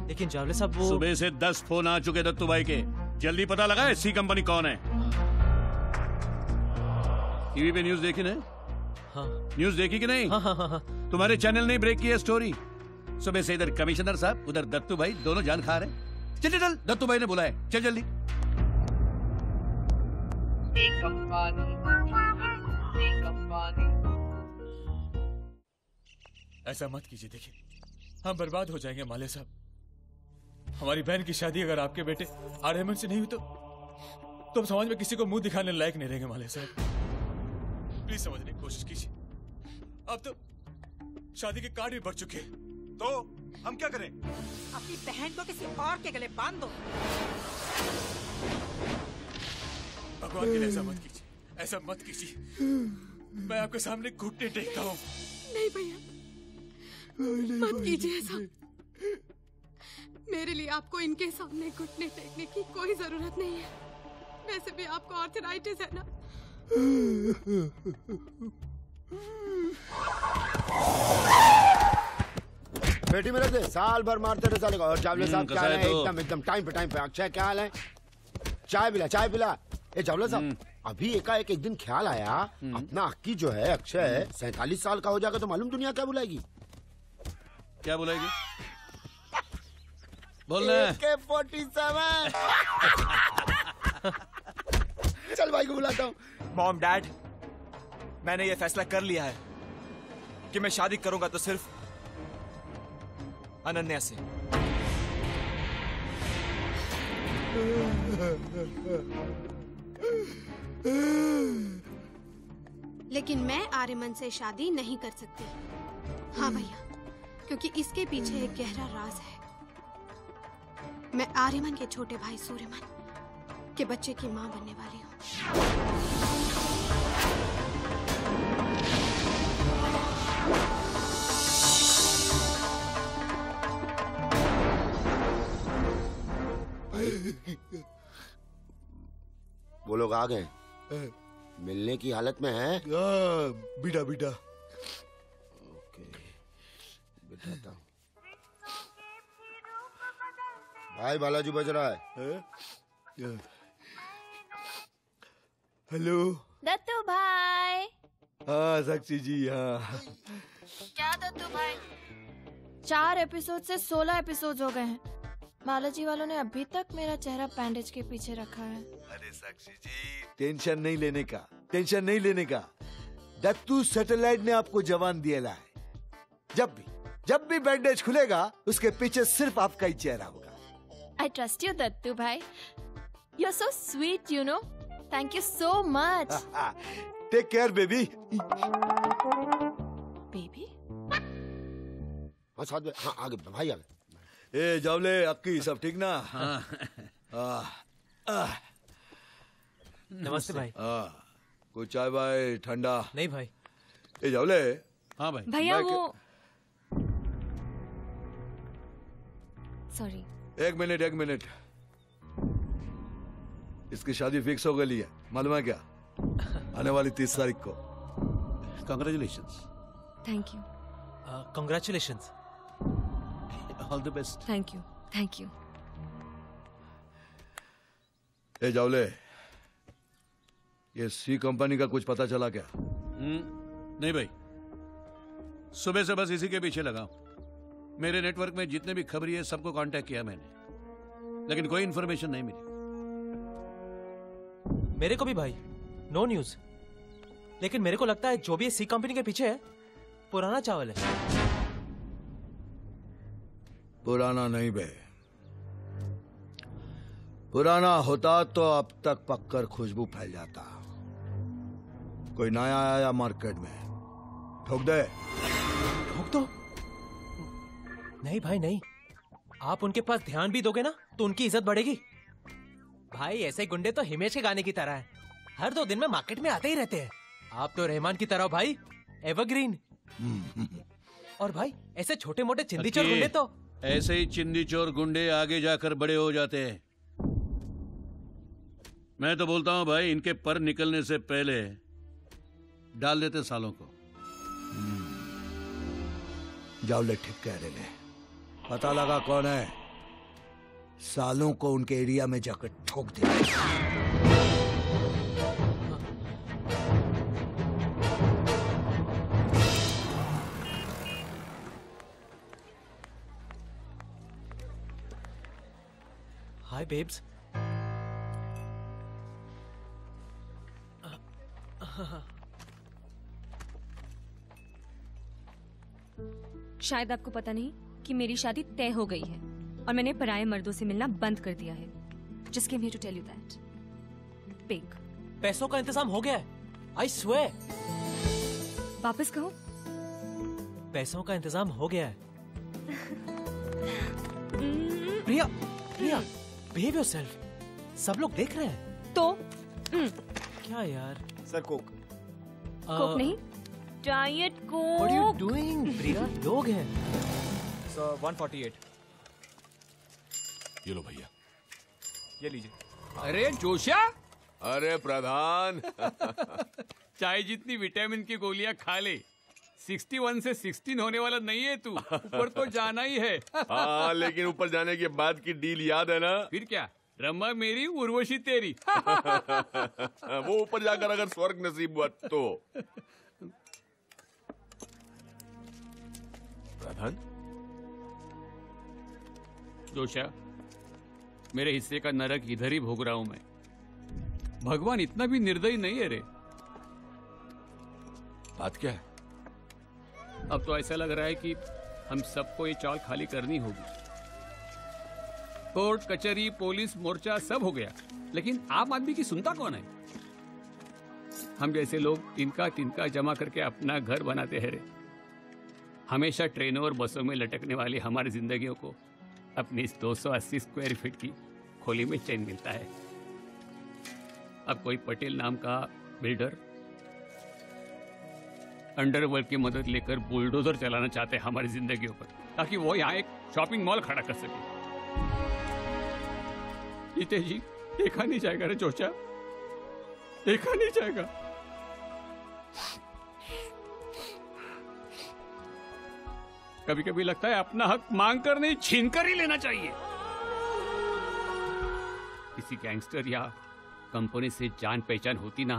लेकिन चावले साहब वो। सुबह से 10 फोन आ चुके दत्तू भाई के। जल्दी पता लगा है सी कंपनी कौन है। टीवी पे न्यूज देखी ना? हाँ। न्यूज देखी कि नहीं? हाँ हाँ हाँ हाँ। तुम्हारे चैनल ने ब्रेक किया स्टोरी। सुबह से इधर कमिश्नर साहब उधर दत्तू भाई दोनों जान खा रहे। चल चल दत्तू भाई ने बुलाया, चल जल्दी। ऐसा मत कीजिए, देखिए हम बर्बाद हो जाएंगे माले साहब। हमारी बहन की शादी अगर आपके बेटे आर्यमन से नहीं हुई तो हम समाज में किसी को मुंह दिखाने लायक नहीं रहेंगे माले साहब। प्लीज समझने की कोशिश कीजिए। अब तो शादी के कार्ड भी बढ़ चुके हैं, तो हम क्या करें? अपनी बहन को किसी और के गले बांध दो। भगवान के लिए ऐसा मत कीजिए, ऐसा मत कीजिए। मैं आपके सामने घुटने टेकता हूँ। नहीं भैया मत कीजिए ऐसा। मेरे लिए आपको इनके सामने घुटने टेकने की कोई जरूरत नहीं है। वैसे भी आपको आर्थराइटिस है ना। बेटी मेरे से साल भर मारते रहे साले को। और चावले साहब क्या है? एकदम एकदम टाइम पे टाइम पे। अक्षय क्या हाल है? चाय पिला, चाय पिला। ए चावला साहब अभी एकाएक एक दिन ख्याल आया, अपना अक्की जो है अक्षय 47 साल का हो जाएगा तो मालूम दुनिया क्या बुलाएगी? क्या बुलाएगी? बोल रहे हैं 47। चल भाई को बुलाता हूँ। मॉम डैड मैंने ये फैसला कर लिया है कि मैं शादी करूंगा तो सिर्फ अनन्या से। लेकिन मैं आर्यमन से शादी नहीं कर सकती। हाँ भैया, क्योंकि इसके पीछे एक गहरा राज है। मैं आर्यमन के छोटे भाई सूर्यमन के बच्चे की मां बनने वाली हूँ। वो लोग आ गए, मिलने की हालत में हैं। बेटा बेटा ओके बिठाता हूँ। भाई बालाजी बज रहा है। हेलो दत्तू भाई। हाँ साक्षी जी हाँ। क्या दत्तू भाई 4 एपिसोड से 16 एपिसोड हो गए हैं। बालाजी वालों ने अभी तक मेरा चेहरा बैंडेज के पीछे रखा है। अरे साक्षी जी टेंशन नहीं लेने का, टेंशन नहीं लेने का। दत्तू सैटेलाइट ने आपको जवान दिया है। जब भी बैंडेज खुलेगा उसके पीछे सिर्फ आपका ही चेहरा होगा। आई ट्रस्ट यू दत्तू भाई, you are so sweet you know. Thank you so much. Take care baby. Baby हाँ आगे भाई आगे। ए जावले आपकी सब ठीक ना? हाँ। नमस्ते भाई। कुछ चाय भाई ठंडा? नहीं भाई। ए जावले। हाँ भाई। भैया वो सॉरी। एक मिनट इसकी शादी फिक्स हो गई है, मालूम है क्या? आने वाली 30 तारीख को। Congratulations. Thank you. Congratulations. All the best. Thank you. Thank you. ए जावले, ये सी कंपनी का कुछ पता चला क्या? नहीं भाई, सुबह से बस इसी के पीछे लगा। मेरे नेटवर्क में जितने भी खबरी है सबको कांटेक्ट किया मैंने, लेकिन कोई इंफॉर्मेशन नहीं मिली। मेरे को भी भाई नो न्यूज। लेकिन मेरे को लगता है जो भी सी कंपनी के पीछे है पुराना चावल है। पुराना नहीं बे, पुराना होता तो अब तक पककर खुशबू फैल जाता। कोई नया आया मार्केट में ठोक दे। ठोक दो? नहीं भाई नहीं, आप उनके पास ध्यान भी दोगे ना तो उनकी इज्जत बढ़ेगी। भाई ऐसे गुंडे तो हिमेश के गाने की तरह है, हर 2 दिन में मार्केट में आते ही रहते हैं। आप तो रहमान की तरह हो भाई, एवरग्रीन। और भाई ऐसे छोटे मोटे चिंदी चोर गुंडे तो ऐसे ही चिंदी चोर गुंडे आगे जाकर बड़े हो जाते हैं। मैं तो बोलता हूं भाई इनके पर निकलने से पहले डाल देते सालों को। जावले ठीक कह रहे हैं, पता लगा कौन है। सालों को उनके एरिया में जाकर ठोक दे। Hi, babes. शायद आपको पता नहीं कि मेरी शादी तय हो गई है और मैंने पराये मर्दों से मिलना बंद कर दिया है। Just came here to tell you that. Big. पैसों का इंतजाम हो गया है। I swear. वापस कहो। पैसों का इंतजाम हो गया है। प्रिया, प्रिया, behave yourself. सब लोग देख रहे हैं। तो? क्या यार? Sir Coke. कोक नहीं? Diet Coke. What are you doing, Priya? लोग हैं। Sir, 148. ये लो भैया। ये लीजिए। अरे जोशा, अरे प्रधान। चाहे जितनी विटामिन की गोलियां खा ले, 61 से 16 होने वाला नहीं है तू। ऊपर तो जाना ही है। हाँ, लेकिन ऊपर जाने के बाद की डील याद है ना? फिर क्या? रमा मेरी, उर्वशी तेरी। वो ऊपर जाकर अगर स्वर्ग नसीब हुआ तो। प्रधान, जोशा, मेरे हिस्से का नरक इधर ही भोग रहा हूं मैं। भगवान इतना भी निर्दयी नहीं है रे। बात क्या है? अब तो ऐसा लग रहा है कि हम सबको ये चाल खाली करनी होगी। कोर्ट कचहरी पुलिस मोर्चा सब हो गया, लेकिन आम आदमी की सुनता कौन है? हम जैसे लोग इनका तिनका जमा करके अपना घर बनाते हैं रे। हमेशा ट्रेनों और बसों में लटकने वाली हमारी जिंदगियों को अपनी इस 280 स्क्वायर फीट की खोली में चैन मिलता है। अब कोई पटेल नाम का बिल्डर अंडरवर्ल्ड की मदद लेकर बुलडोजर चलाना चाहते हैं हमारी जिंदगियों पर, ताकि वो यहाँ एक शॉपिंग मॉल खड़ा कर सके। इते जी देखा नहीं जाएगा रे चोचा, देखा नहीं जाएगा। कभी कभी लगता है अपना हक मांग कर नहीं, छीन कर ही लेना चाहिए। किसी गैंगस्टर या कंपनी से जान पहचान होती ना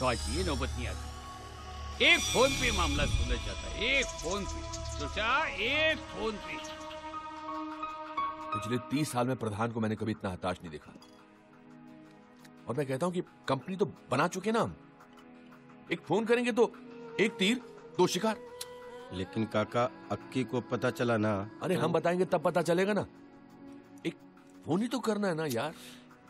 तो आज ये नौबत नहीं आती। एक फोन पे मामला सुलझ जाता है, एक फोन पे। सोचा एक फोन पे। पिछले 30 साल में प्रधान को मैंने कभी इतना हताश नहीं देखा। और मैं कहता हूं कि कंपनी तो बना चुके ना हम। एक फोन करेंगे तो एक तीर दो शिकार। लेकिन काका अक्की को पता चला ना? अरे हम बताएंगे तब पता चलेगा ना। एक फोन ही तो करना है ना यार।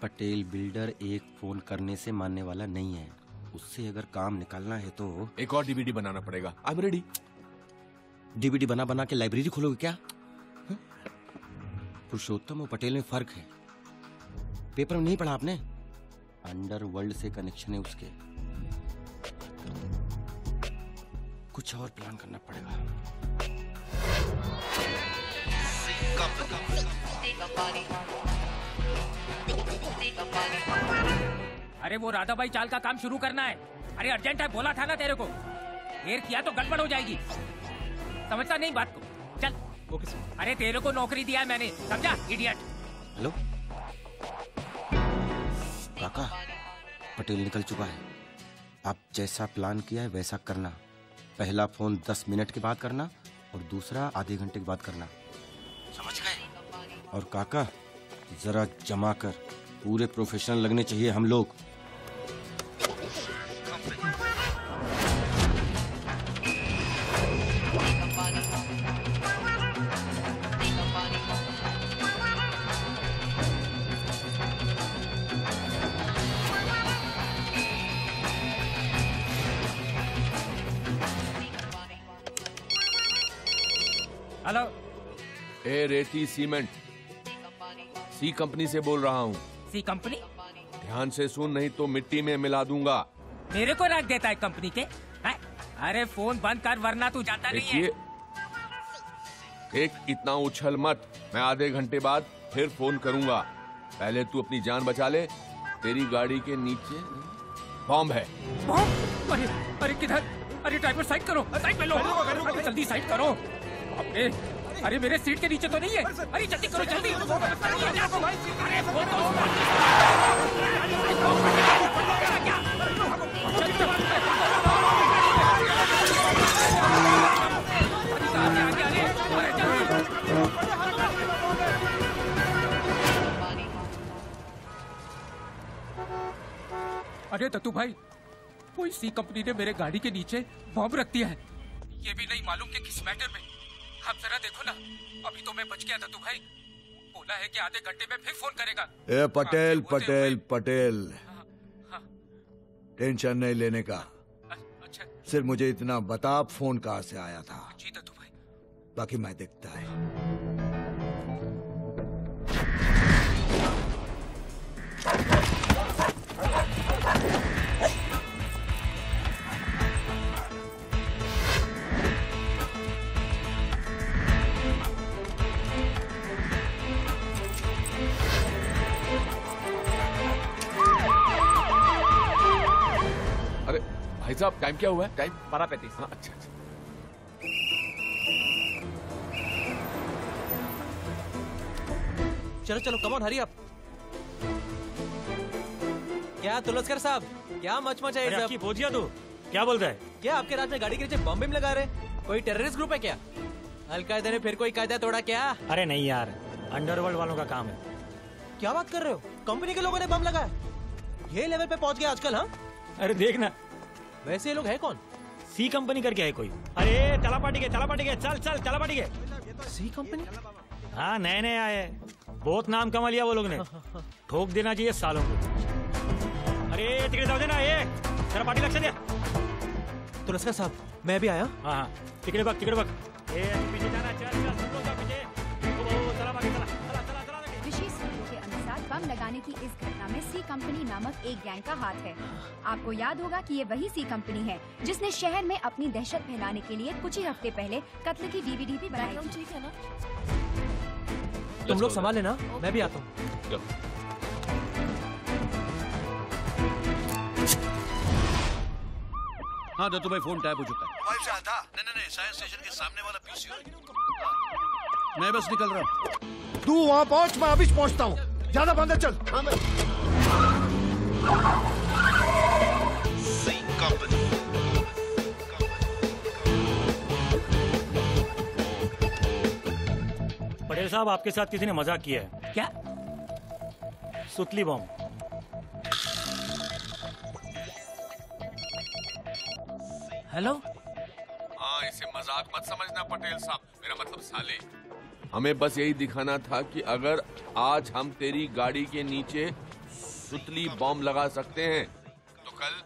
पटेल बिल्डर एक फोन करने से मानने वाला नहीं है। उससे अगर काम निकालना है तो एक और डीवीडी बनाना पड़ेगा। I am ready. डीवीडी बना बना के लाइब्रेरी खोलोगे क्या? पुरुषोत्तम और पटेल में फर्क है। पेपर में नहीं पढ़ा आपने? अंडरवर्ल्ड से कनेक्शन है उसके। कुछ और प्लान करना पड़ेगा। अरे वो राधा भाई चाल का काम शुरू करना है। अरे अर्जेंट है, बोला था ना तेरे को। देर किया तो गड़बड़ हो जाएगी। समझता नहीं बात को? चल। Okay sir. अरे तेरे को नौकरी दिया है मैंने, समझा इडियट। हेलो काका, पटेल निकल चुका है। आप जैसा प्लान किया है वैसा करना। पहला फोन 10 मिनट के बाद करना और दूसरा आधे घंटे के बाद करना, समझ गए? और काका जरा जमा कर, पूरे प्रोफेशनल लगने चाहिए हम लोग। हेलो, ए रेती सीमेंट, सी कंपनी से बोल रहा हूँ। C company? ध्यान से सुन, नहीं तो मिट्टी में मिला दूंगा। मेरे को रख देता है कंपनी के है? अरे फोन बंद कर वरना तू जाता नहीं है। एक इतना उछल मत, मैं आधे घंटे बाद फिर फोन करूंगा। पहले तू अपनी जान बचा ले। तेरी गाड़ी के नीचे बॉम्ब है। बॉम्ब? अरे अरे किधर? अरे ड्राइवर साइड करो, साइड में लो, जल्दी साइड करो। अरे अरे मेरे सीट के नीचे तो नहीं है। अरे जल्दी करो, जल्दी। अरे वो तो आगे आगे आगे। अरे दत्तू भाई, कोई सी कंपनी ने मेरे गाड़ी के नीचे बॉम्ब रख दिया है, ये भी नहीं मालूम कि किस मैटर में। आप जरा देखो ना, अभी तो मैं बच गया दत्तू भाई, बोला है कि आधे घंटे में फिर फोन करेगा। ए पटेल पटेल पटेल, टेंशन नहीं लेने का। अच्छा, सिर्फ मुझे इतना बता, फोन कहाँ से आया था? जी दत्तू भाई, बाकी मैं देखता है। अरे भाई साहब, टाइम क्या हुआ है? टाइम 12:35। हाँ, अच्छा अच्छा। चलो चलो, कम ऑन, हरी अप। क्या तुलस्कर साहब, क्या मच मचा है आपकी फौजिया? तू क्या बोल रहा है? क्या आपके राज में गाड़ी के नीचे बम भी लगा रहे? कोई टेररिस्ट ग्रुप है क्या? अलकायदा ने फिर कोई कायदा तोड़ा क्या? अरे नहीं यार, अंडरवर्ल्ड वालों का काम है। क्या बात कर रहे हो? कंपनी के लोगों ने बम लगाया? ये लेवल पे पहुंच गया आजकल। हाँ, अरे देखना, वैसे ये लोग है कौन? सी कंपनी करके है कोई। अरे तलापाटी के चल चल, तलापाटी के सी कंपनी। हाँ, नए नए आए, बहुत नाम कमा लिया वो लोग ने, ठोक देना चाहिए सालों को। अरे टिकट जाओ देना, ये जरा पार्टी लक्ष्य दिया। तुलस्कर साहब, मैं भी आया। हाँ, टिकट बक ये पीछे जाना, चल तुम लोग जाओ पीछे। ओ चला भागे, चला। विशेष सूत्रों के अनुसार बम लगाने की इस घटना में सी कंपनी नामक एक गैंग का हाथ है। आपको याद होगा कि ये वही सी कंपनी है जिसने शहर में अपनी दहशत फैलाने के लिए कुछ ही हफ्ते पहले कत्ल की DVD भी बनाई थी। ठीक है ना, तुम लोग संभाल लेना, मैं भी आता हूँ। हाँ दत्तू भाई, फोन टैप हो चुका है। मोबाइल से आता? नहीं, साइंस स्टेशन के सामने वाला पीसीओ है। मैं बस निकल रहा हूँ, तू वहाँ पहुँच, मैं अभी पहुँचता हूँ। ज्यादा बंदर चल। सी कंपनी पटेल साहब, आपके साथ किसी ने मजाक किया है क्या? सुतली बॉम्ब। हेलो। हाँ, इसे मजाक मत समझना पटेल साहब, मेरा मतलब साले। हमें बस यही दिखाना था कि अगर आज हम तेरी गाड़ी के नीचे सुतली बॉम्ब लगा सकते हैं तो कल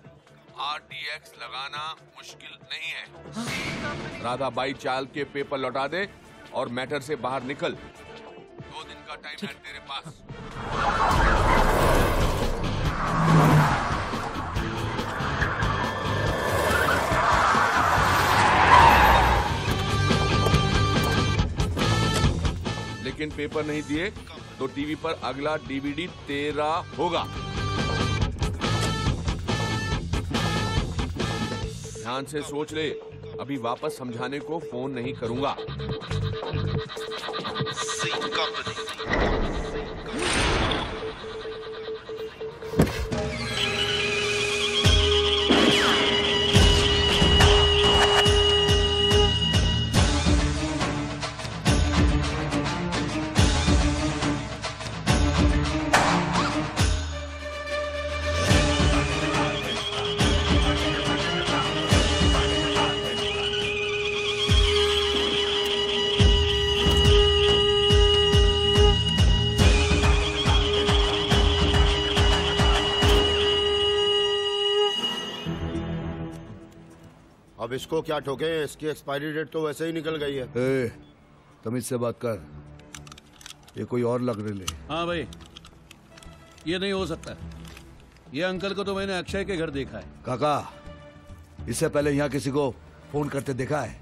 RTX लगाना मुश्किल नहीं है। राधा बाई चाल के पेपर लौटा दे और मैटर से बाहर निकल। 2 दिन का टाइम है तेरे पास। लेकिन पेपर नहीं दिए तो टीवी पर अगला DVD तेरा होगा। ध्यान से सोच ले, अभी वापस समझाने को फोन नहीं करूंगा। अब इसको क्या ठोके, इसकी एक्सपायरी डेट तो वैसे ही निकल गई है। तमीज से बात कर, ये कोई और लगने ले। हाँ भाई, ये नहीं हो सकता। ये अंकल को तो मैंने अक्षय के घर देखा है। काका, इससे पहले यहाँ किसी को फोन करते देखा है?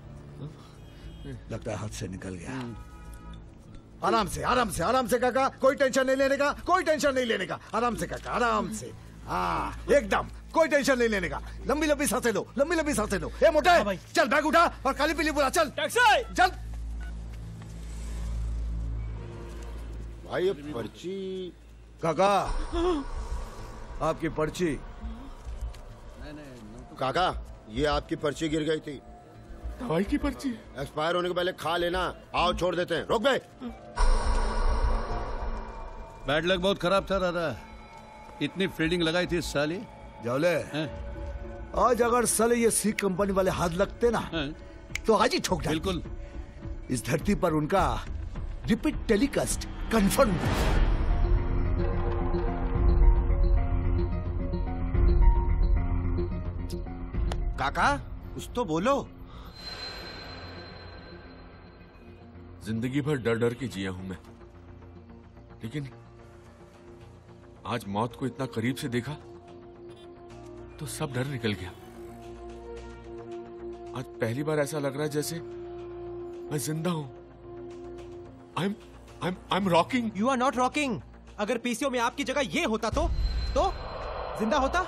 लगता है हाथ से निकल गया। आराम से काका, कोई टेंशन नहीं लेने का। आराम से। हाँ एकदम, कोई टेंशन नहीं लेने का। लंबी लंबी सांसें लो। ए मोटा, चल बैग उठा और काली पीली बुला, चल चल। भाई ये पर्ची। काका, आपकी पर्ची। काका, ये आपकी पर्ची गिर गई थी, दवाई की पर्ची। एक्सपायर होने के पहले खा लेना। आओ छोड़ देते हैं। रोक भाई, बैड लक बहुत खराब था दादा, इतनी फील्डिंग लगाई थी इस साल। जौले, आज अगर साले ये सी कंपनी वाले हाथ लगते ना तो आज ही ठोक डालते। बिल्कुल, इस धरती पर उनका रिपीट टेलीकास्ट कंफर्म। काका कुछ तो बोलो। जिंदगी भर डर डर के जिया हूं मैं, लेकिन आज मौत को इतना करीब से देखा तो सब डर निकल गया। आज पहली बार ऐसा लग रहा है जैसे मैं जिंदा हूं। I'm rocking। You are not rocking। अगर पीसीओ में आपकी जगह ये होता तो जिंदा होता।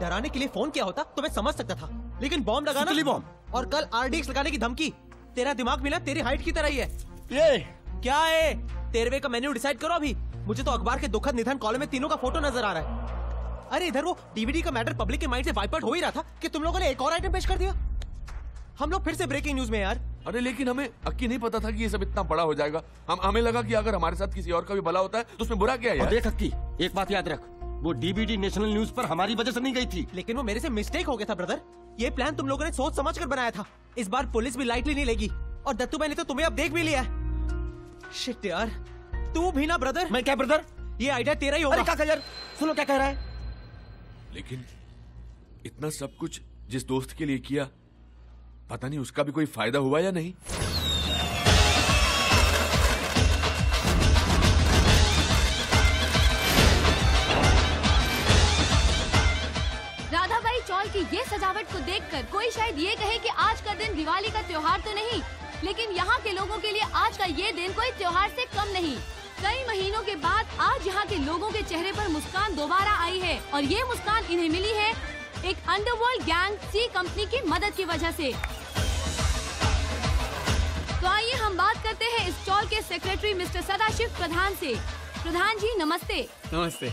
डराने के लिए फोन किया होता तो मैं समझ सकता था, लेकिन बॉम्ब लगाना बॉम्ब और कल आरडीएक्स लगाने की धमकी। तेरा दिमाग मिला तेरी हाइट की तरह ही है। ये क्या है? 13वें का मेन्यू डिसाइड करो अभी। मुझे तो अखबार के दुखद निधन कॉलम में तीनों का फोटो नजर आ रहा है। अरे इधर वो डीवीडी का मैटर पब्लिक के माइंड से वाइप आउट हो ही रहा था कि तुम लोगों ने एक और आइटम पेश कर दिया। हम लोग फिर से ब्रेकिंग न्यूज में यार। अरे लेकिन हमें अक्की नहीं पता था कि ये सब इतना बड़ा हो जाएगा। हमें लगा कि अगर हमारे साथ किसी और का भी भला होता है तो उसमें बुरा क्या है यार? देख अक्की, एक बात याद रख, वो डीवीडी नेशनल न्यूज पर हमारी वजह से नहीं गई थी, लेकिन वो मेरे से मिस्टेक हो गया था ब्रदर। ये प्लान तुम लोगों ने सोच समझ कर बनाया था। इस बार पुलिस भी लाइटली नहीं लेगी और दत्तू भाई ने तो तुम्हें अब देख भी लिया है। शिट यार, तू भी ना ब्रदर। मैं क्या ब्रदर? ये आइडिया तेरा ही होगा। काका यार सुनो क्या कह रहा है। लेकिन इतना सब कुछ जिस दोस्त के लिए किया, पता नहीं उसका भी कोई फायदा हुआ या नहीं। राधाबाई चौल की ये सजावट को देखकर कोई शायद ये कहे कि आज का दिन दिवाली का त्योहार तो नहीं, लेकिन यहाँ के लोगों के लिए आज का ये दिन कोई त्योहार से कम नहीं। कई महीनों के बाद आज यहाँ के लोगों के चेहरे पर मुस्कान दोबारा आई है और ये मुस्कान इन्हें मिली है एक अंडरवर्ल्ड गैंग सी कंपनी की मदद की वजह से। तो आइए हम बात करते हैं इस स्टॉल के सेक्रेटरी मिस्टर सदाशिव प्रधान से। प्रधान जी नमस्ते। नमस्ते।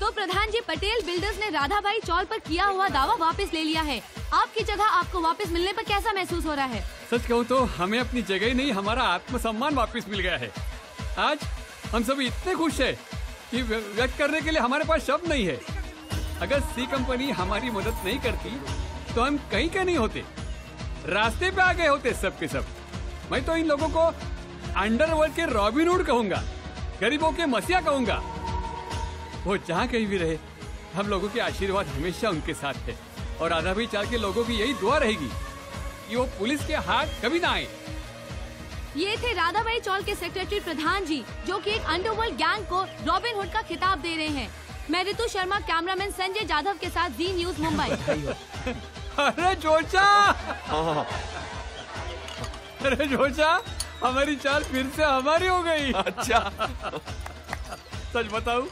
तो प्रधान जी, पटेल बिल्डर्स ने राधाबाई चौल पर किया हुआ दावा वापस ले लिया है। आपकी जगह आपको वापस मिलने पर कैसा महसूस हो रहा है? सच कहूँ तो हमें अपनी जगह ही नहीं, हमारा आत्मसम्मान वापस मिल गया है। आज हम सब इतने खुश हैं कि व्यक्त करने के लिए हमारे पास शब्द नहीं है। अगर सी कंपनी हमारी मदद नहीं करती तो हम कहीं के नहीं होते, रास्ते पे आ गए होते सब के सब। मैं तो इन लोगों को अंडरवर्ल्ड के रॉबिनहुड कहूँगा, गरीबों के मसीहा कहूँगा। वो जहाँ कहीं भी रहे, हम लोगों के आशीर्वाद हमेशा उनके साथ है। और राधाबाई चौल के लोगों की यही दुआ रहेगी कि वो पुलिस के हाथ कभी ना आए। ये थे राधाबाई चौल के सेक्रेटरी प्रधान जी, जो कि एक अंडरवर्ल्ड गैंग को रॉबिन हुड का खिताब दे रहे हैं। मैं ऋतु शर्मा, कैमरामैन संजय जाधव के साथ जी न्यूज मुंबई। अरे जोचा, अरे जोचा, हमारी चाल फिर से हमारी हो गई। अच्छा सच बताऊं,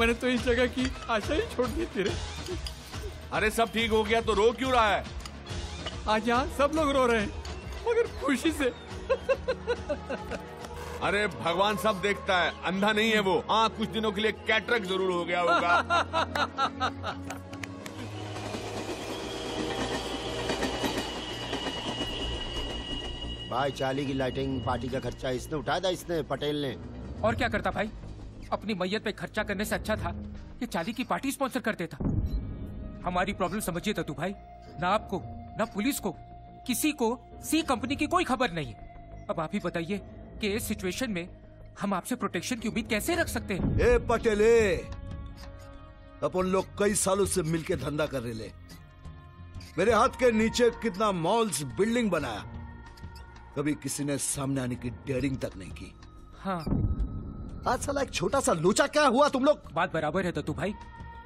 मैंने तो इस जगह की आशा ही छोड़ दी थी। अरे सब ठीक हो गया तो रो क्यों रहा है? आज यहाँ सब लोग रो रहे हैं, मगर खुशी से। अरे भगवान सब देखता है, अंधा नहीं है वो। हाँ, कुछ दिनों के लिए कैटरक जरूर हो गया होगा। भाई चाली की लाइटिंग पार्टी का खर्चा इसने उठाया था, इसने पटेल ने। और क्या करता भाई, अपनी मैयत पे खर्चा करने से अच्छा था कि चाली की पार्टी स्पॉन्सर कर देता। हमारी प्रॉब्लम समझिए तू भाई, ना आपको ना पुलिस को किसी को सी कंपनी की कोई खबर नहीं है। अब आप ही बताइए कि इस सिचुएशन में हम आपसे प्रोटेक्शन की उम्मीद कैसे रख सकते हैं? ए पटेले, अपन लोग कई सालों से मिलके धंधा कर रहे ले। मेरे हाथ के नीचे कितना मॉल्स बिल्डिंग बनाया, कभी किसी ने सामने आने की डेयरिंग तक नहीं की। हाँ, आज साला एक छोटा सा लोचा क्या हुआ तुम लोग? बात बराबर है दत्तू भाई,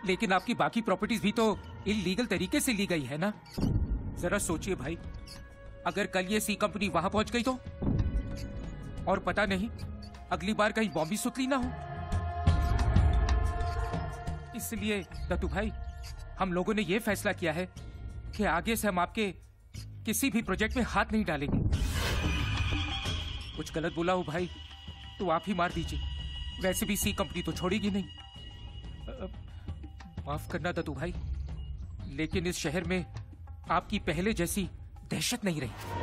लेकिन आपकी बाकी प्रॉपर्टीज भी तो इल्लीगल तरीके से ली गई है ना। जरा सोचिए भाई, अगर कल ये सी कंपनी वहां पहुंच गई तो, और पता नहीं अगली बार कहीं बॉम्ब भी सुतली ना हो। इसलिए दत्तू भाई, हम लोगों ने ये फैसला किया है कि आगे से हम आपके किसी भी प्रोजेक्ट में हाथ नहीं डालेंगे। कुछ गलत बोला हो भाई तो आप ही मार दीजिए, वैसे भी सी कंपनी तो छोड़ेगी नहीं। माफ करना दत्तू भाई, लेकिन इस शहर में आपकी पहले जैसी दहशत नहीं रही।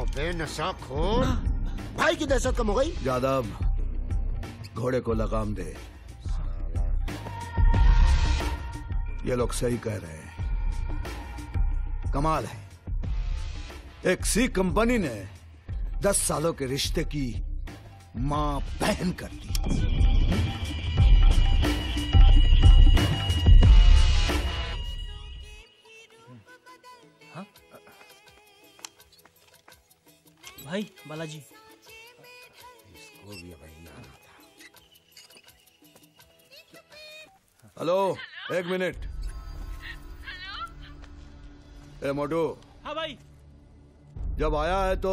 अबे नशा खोर, भाई की दहशत कम हो गई। यादव, घोड़े को लगाम दे। ये लोग सही कह रहे हैं। कमाल है, एक सी कंपनी ने 10 सालों के रिश्ते की मां बहन कर दी। भाई बालाजी, इसको भी वही आना था। हेलो, एक मिनट। ए मोटू। हाँ भाई। जब आया है तो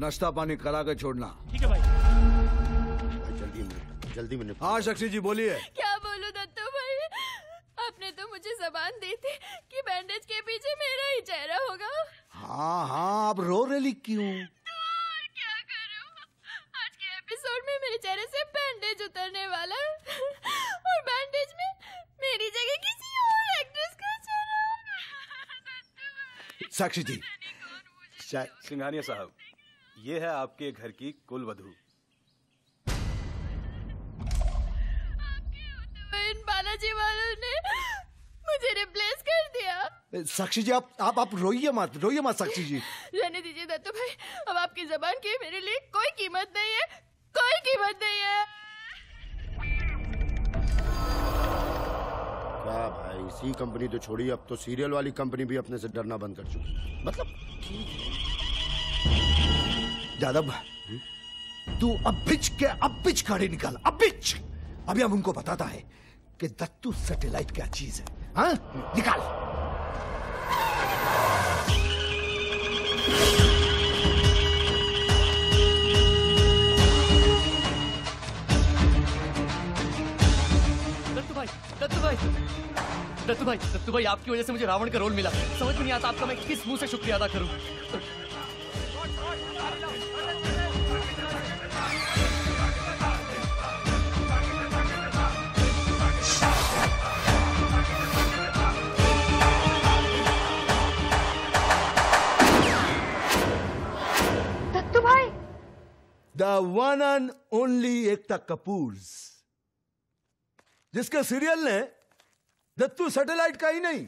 नाश्ता पानी करा के छोड़ना। ठीक है भाई। जल्दी मिनट। हाँ शक्ति जी बोलिए। क्या बोलूं दत्तू भाई, आपने तो मुझे जबान दी थी कि बैंडेज के पीछे मेरा ही चेहरा होगा। हाँ, आप रो रहे क्यों? में मेरे चेहरे से बैंडेज उतरने वाला है और बैंडेज में मेरी जगह किसी और एक्ट्रेस का चेहरा होगा। साक्षी जी, सिंघानिया साहब, ये है आपके घर की कुलवधू। इन बालाजी वालों ने मुझे रिप्लेस कर दिया। साक्षी जी, आप रोइए मत साक्षी जी। रहने दीजिए दत्तू भाई, अब आपकी जबान की मेरे लिए कोई कीमत नहीं है, कोई कीमत नहीं है। क्या भाई, इसी कंपनी तो छोड़ी, अब तो सीरियल वाली कंपनी भी अपने से डरना बंद कर चुकी। मतलब यादव, तू अब बिच खड़ी निकल, अब बिच। अभी हम उनको बताता है कि दत्तू सैटेलाइट क्या चीज है। हाँ निकाल। दत्तू भाई, आपकी वजह से मुझे रावण का रोल मिला। समझ में नहीं आता आपका मैं किस मुंह से शुक्रिया अदा करूं। दत्तू भाई, the one and only Ekta Kapoor, जिसके सीरियल ने दत्तू सैटेलाइट का ही नहीं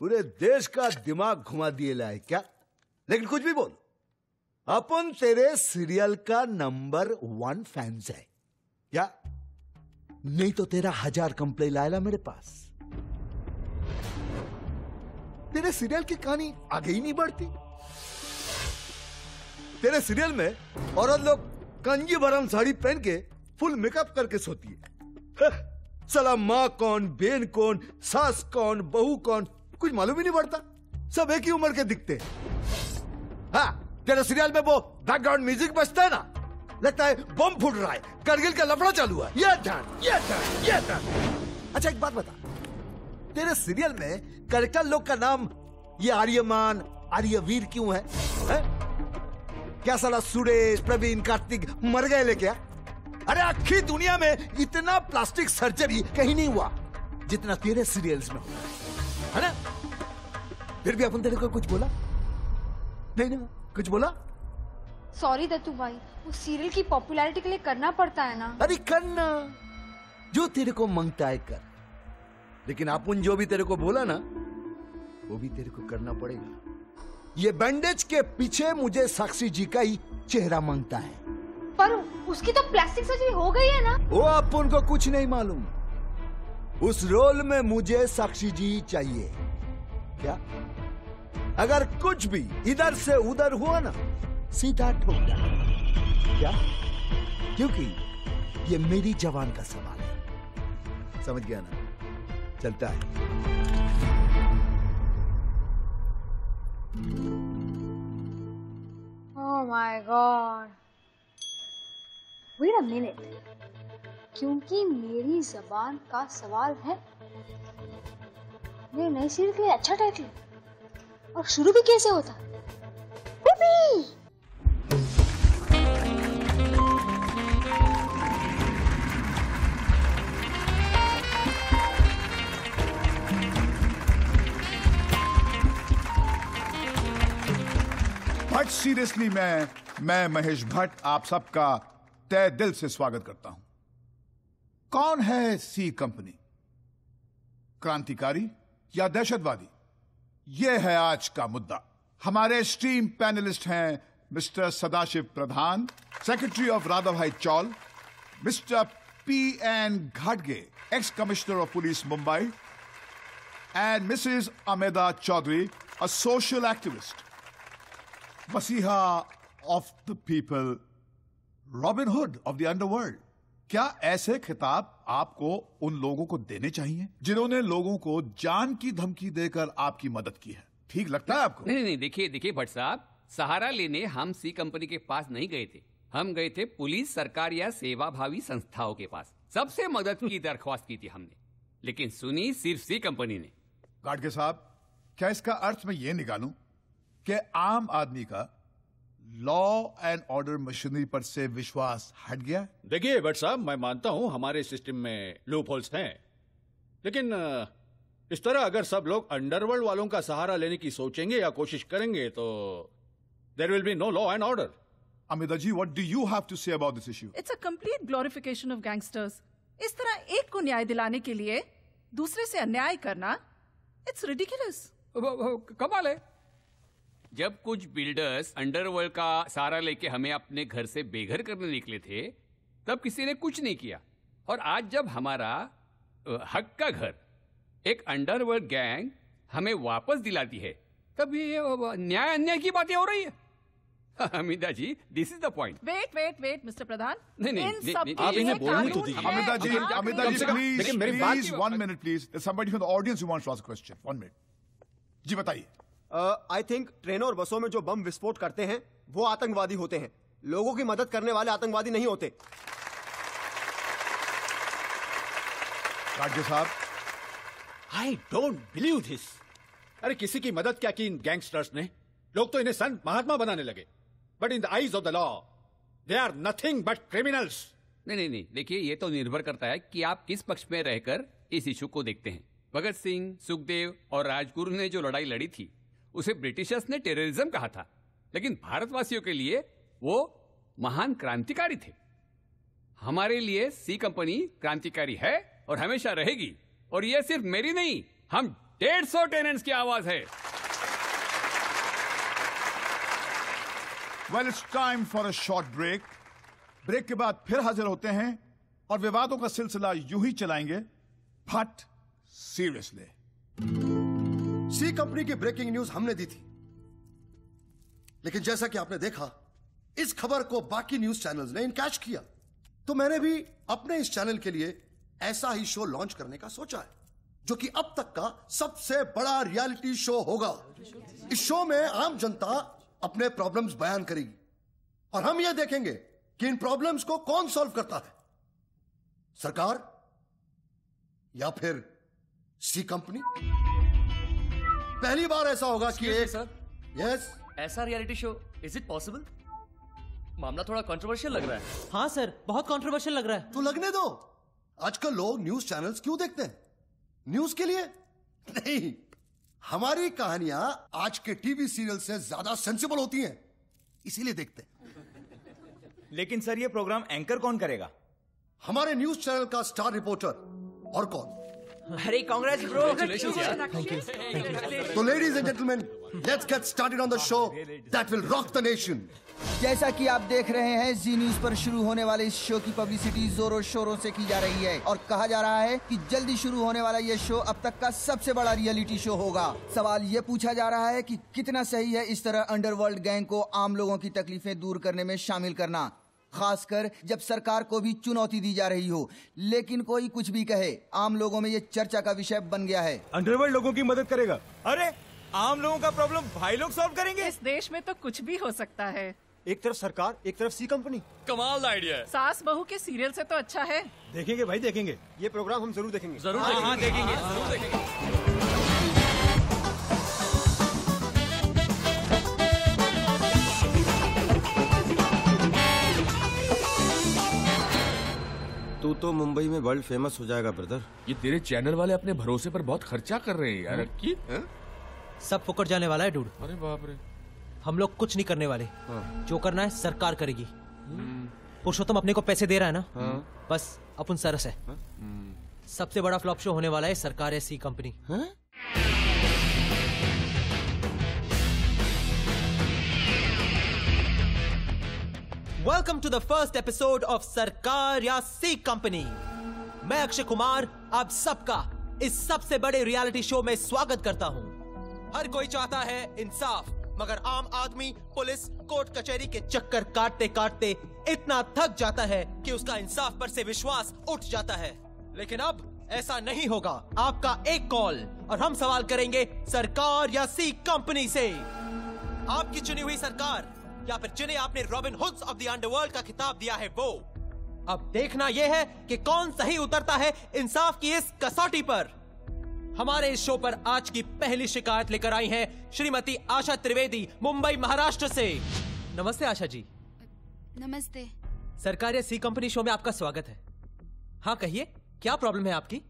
पूरे देश का दिमाग घुमा दिए लाए। क्या, लेकिन कुछ भी बोल, अपन तेरे सीरियल का नंबर 1 फैंस है। क्या नहीं तो तेरा 1000 कंप्लेन लाएगा मेरे पास। तेरे सीरियल की कहानी आगे ही नहीं बढ़ती। तेरे सीरियल में औरत लोग कंजीवरम साड़ी पहन के फुल मेकअप करके सोती है। साला माँ कौन, बेन कौन, सास कौन, बहू कौन, कुछ मालूम ही नहीं पड़ता। सब एक ही उम्र के दिखते। हाँ, तेरे सीरियल में वो बैकग्राउंड म्यूजिक बजता है ना, लगता है बम फूट रहा है, करगिल का लफड़ा चालू है। ये ध्यान। अच्छा एक बात बता, तेरे सीरियल में कैरेक्टर लोग का नाम ये आर्यमान, आर्यवीर क्यों है? क्या साला सुरेश, प्रवीण, कार्तिक मर गए ले क्या? अरे आखिरी दुनिया में इतना प्लास्टिक सर्जरी कहीं नहीं हुआ जितना तेरे सीरियल्स में हुआ है ना। फिर भी अपन तेरे को कुछ बोला नहीं ना? कुछ बोला? सॉरी दत्तू भाई, वो सीरियल की पॉपुलैरिटी के लिए करना पड़ता है ना। अरे करना जो तेरे को मांगता है कर, लेकिन अपन जो भी तेरे को बोला ना वो भी तेरे को करना पड़ेगा। ये बैंडेज के पीछे मुझे साक्षी जी का ही चेहरा मांगता है, पर उसकी तो प्लास्टिक सर्जरी हो गई है ना। वो आप उनको कुछ नहीं मालूम। उस रोल में मुझे साक्षी जी चाहिए। क्या अगर कुछ भी इधर से उधर हुआ ना, सीधा ठोक डाल। क्या? क्योंकि ये मेरी जवान का सवाल है। समझ गया ना? चलता है। Oh my God. Wait a minute, क्योंकि मेरी जबान का सवाल है मेरे नए सीरियल के लिए अच्छा टाइटल, और शुरू भी कैसे होता। बट सीरियसली मैं महेश भट्ट आप सबका तय दिल से स्वागत करता हूं। कौन है सी कंपनी? क्रांतिकारी या दहशतवादी, यह है आज का मुद्दा। हमारे स्ट्रीम पैनलिस्ट हैं mister Sadashiv Pradhan, secretary of Radhabhai chawl, mister P.N. Ghatge, ex-commissioner of police Mumbai, and Mrs. Ameda Chaudhary, a social activist, Masiha of the people, Robin Hood of the underworld. क्या ऐसे खिताब आपको उन लोगों को देने चाहिए जिन्होंने लोगों को जान की धमकी देकर आपकी मदद की है? ठीक लगता है आपको? नहीं, देखिए भट्ट साहब, सहारा लेने हम सी कंपनी के पास नहीं गए थे। हम गए थे पुलिस, सरकार या सेवाभावी संस्थाओं के पास। सबसे मदद की दरख्वास्त की थी हमने, लेकिन सुनी सिर्फ सी कंपनी ने। गाडगे साहब, क्या इसका अर्थ मैं ये निकालूं कि आम आदमी का लॉ एंड ऑर्डर मशीनरी पर से विश्वास हट गया? देखिए भट्ट साहब, मैं मानता हूं हमारे सिस्टम में लूपहोल्स हैं, लेकिन इस तरह अगर सब लोग अंडरवर्ल्ड वालों का सहारा लेने की सोचेंगे या कोशिश करेंगे तो there will be no law and order. Ameda ji, what do you have to say about this issue? It's a complete glorification of gangsters. इस तरह एक को न्याय दिलाने के लिए दूसरे से अन्याय करना, it's ridiculous. कमाल है। जब कुछ बिल्डर्स अंडरवर्ल्ड का सहारा लेके हमें अपने घर से बेघर करने निकले थे, तब किसी ने कुछ नहीं किया। और आज जब हमारा हक का घर एक अंडरवर्ल्ड गैंग हमें वापस दिलाती है, तब ये न्याय अन्याय की बातें हो रही है। Amita ji, this is the point. Wait mister Pradhan, नहीं आप इन्हें बोलने तो दीजिए। Amita ji please 1 minute please, somebody from the audience you want to ask question. 1 minute जी, बताइए। आई थिंक ट्रेनों और बसों में जो बम विस्फोट करते हैं वो आतंकवादी होते हैं, लोगों की मदद करने वाले आतंकवादी नहीं होते। राजू साहब, आई डोंट बिलीव दिस। अरे किसी की मदद क्या की इन गैंगस्टर्स ने? लोग तो इन्हें संत महात्मा बनाने लगे, but in the eyes of the law they are nothing but criminals. नहीं, देखिए ये तो निर्भर करता है कि आप किस पक्ष में रहकर इस इशू को देखते हैं। भगत सिंह, सुखदेव और राजगुरु ने जो लड़ाई लड़ी थी उसे ब्रिटिशर्स ने टेररिज्म कहा था, लेकिन भारतवासियों के लिए वो महान क्रांतिकारी थे। हमारे लिए सी कंपनी क्रांतिकारी है और हमेशा रहेगी, और यह सिर्फ मेरी नहीं, हम 150 टेनेंट्स की आवाज है। Well, it's time for a short break. Break के बाद फिर हाजिर होते हैं और विवादों का सिलसिला यूं ही चलाएंगे, but seriously. सी कंपनी की ब्रेकिंग न्यूज हमने दी थी, लेकिन जैसा कि आपने देखा इस खबर को बाकी न्यूज चैनल्स ने इनकैश किया, तो मैंने भी अपने इस चैनल के लिए ऐसा ही शो लॉन्च करने का सोचा है जो कि अब तक का सबसे बड़ा रियलिटी शो होगा। इस शो में आम जनता अपने प्रॉब्लम्स बयान करेगी और हम यह देखेंगे कि इन प्रॉब्लम्स को कौन सॉल्व करता है, सरकार या फिर सी कंपनी। पहली बार ऐसा होगा कि सर, यस, ऐसा reality show, is it possible? मामला थोड़ा कंट्रोवर्शियल लग रहा है। हाँ सर, बहुत कंट्रोवर्शियल लग रहा है। तो लगने दो। आजकल लोग न्यूज चैनल्स क्यों देखते हैं? न्यूज के लिए नहीं। हमारी कहानियां आज के टीवी सीरियल से ज्यादा सेंसिबल होती हैं, इसीलिए देखते हैं। लेकिन सर, ये प्रोग्राम एंकर कौन करेगा? हमारे न्यूज चैनल का स्टार रिपोर्टर, और कौन? अरे कांग्रेस ब्रो, तो ladies and gentleman, let's get started on the show that will rock the nation. जैसा कि आप देख रहे हैं, जी न्यूज पर शुरू होने वाले इस शो की पब्लिसिटी जोरों शोरों से की जा रही है और कहा जा रहा है कि जल्दी शुरू होने वाला ये शो अब तक का सबसे बड़ा रियलिटी शो होगा। सवाल ये पूछा जा रहा है कि कितना सही है इस तरह अंडरवर्ल्ड गैंग को आम लोगों की तकलीफें दूर करने में शामिल करना, खासकर जब सरकार को भी चुनौती दी जा रही हो। लेकिन कोई कुछ भी कहे, आम लोगों में ये चर्चा का विषय बन गया है। अंडरवर्ल्ड लोगों की मदद करेगा? अरे आम लोगों का प्रॉब्लम भाई लोग सॉल्व करेंगे। इस देश में तो कुछ भी हो सकता है। एक तरफ सरकार, एक तरफ सी कंपनी। कमाल आइडिया है। सास बहू के सीरियल से तो अच्छा है। देखेंगे भाई, देखेंगे। ये प्रोग्राम हम जरूर देखेंगे। जरूर देखेंगे। तू तो मुंबई में वर्ल्ड फेमस हो जाएगा ब्रदर। ये तेरे चैनल वाले अपने भरोसे पर बहुत खर्चा कर रहे हैं यार। की सब फुकट जाने वाला है डूड। अरे बाप रे। हम लोग कुछ नहीं करने वाले। जो करना है सरकार करेगी। पुरुषोत्तम अपने को पैसे दे रहा है ना, बस अपन सरस है। सबसे बड़ा फ्लॉप शो होने वाला है सरकार ऐसी कंपनी। हाँ? Welcome to the first episode of सरकार या सी कंपनी। मैं अक्षय कुमार आप सबका इस सबसे बड़े रियलिटी शो में स्वागत करता हूं। हर कोई चाहता है इंसाफ, मगर आम आदमी पुलिस कोर्ट कचहरी के चक्कर काटते काटते इतना थक जाता है कि उसका इंसाफ पर से विश्वास उठ जाता है। लेकिन अब ऐसा नहीं होगा। आपका एक कॉल और हम सवाल करेंगे सरकार या सी कंपनी से। आपकी चुनी हुई सरकार या फिर जिन्हें आपने Robin Hoods of the underworld का खिताब दिया है वो। अब देखना यह है कि कौन सही उतरता है इंसाफ की इस कसौटी पर। हमारे इस शो पर आज की पहली शिकायत लेकर आई हैं श्रीमती आशा त्रिवेदी, मुंबई महाराष्ट्र से। नमस्ते आशा जी। नमस्ते। सरकार या सी कंपनी शो में आपका स्वागत है। हाँ कहिए, क्या प्रॉब्लम है आपकी?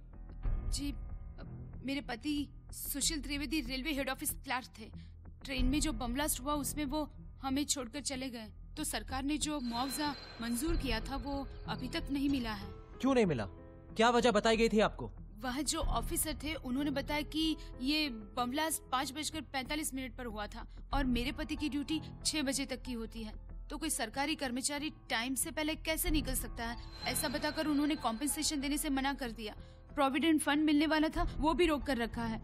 जी मेरे पति Sushil Trivedi railway head office clerk थे। ट्रेन में जो बम ब्लास्ट हुआ उसमें वो हमें छोड़कर चले गए, तो सरकार ने जो मुआवजा मंजूर किया था वो अभी तक नहीं मिला है। क्यों नहीं मिला? क्या वजह बताई गई थी आपको? वह जो ऑफिसर थे उन्होंने बताया कि ये बम ब्लास्ट 5:45 पर हुआ था और मेरे पति की ड्यूटी 6 बजे तक की होती है, तो कोई सरकारी कर्मचारी टाइम से पहले कैसे निकल सकता है, ऐसा बताकर उन्होंने कॉम्पेन्सेशन देने से मना कर दिया। प्रोविडेंट फंड मिलने वाला था वो भी रोक कर रखा है।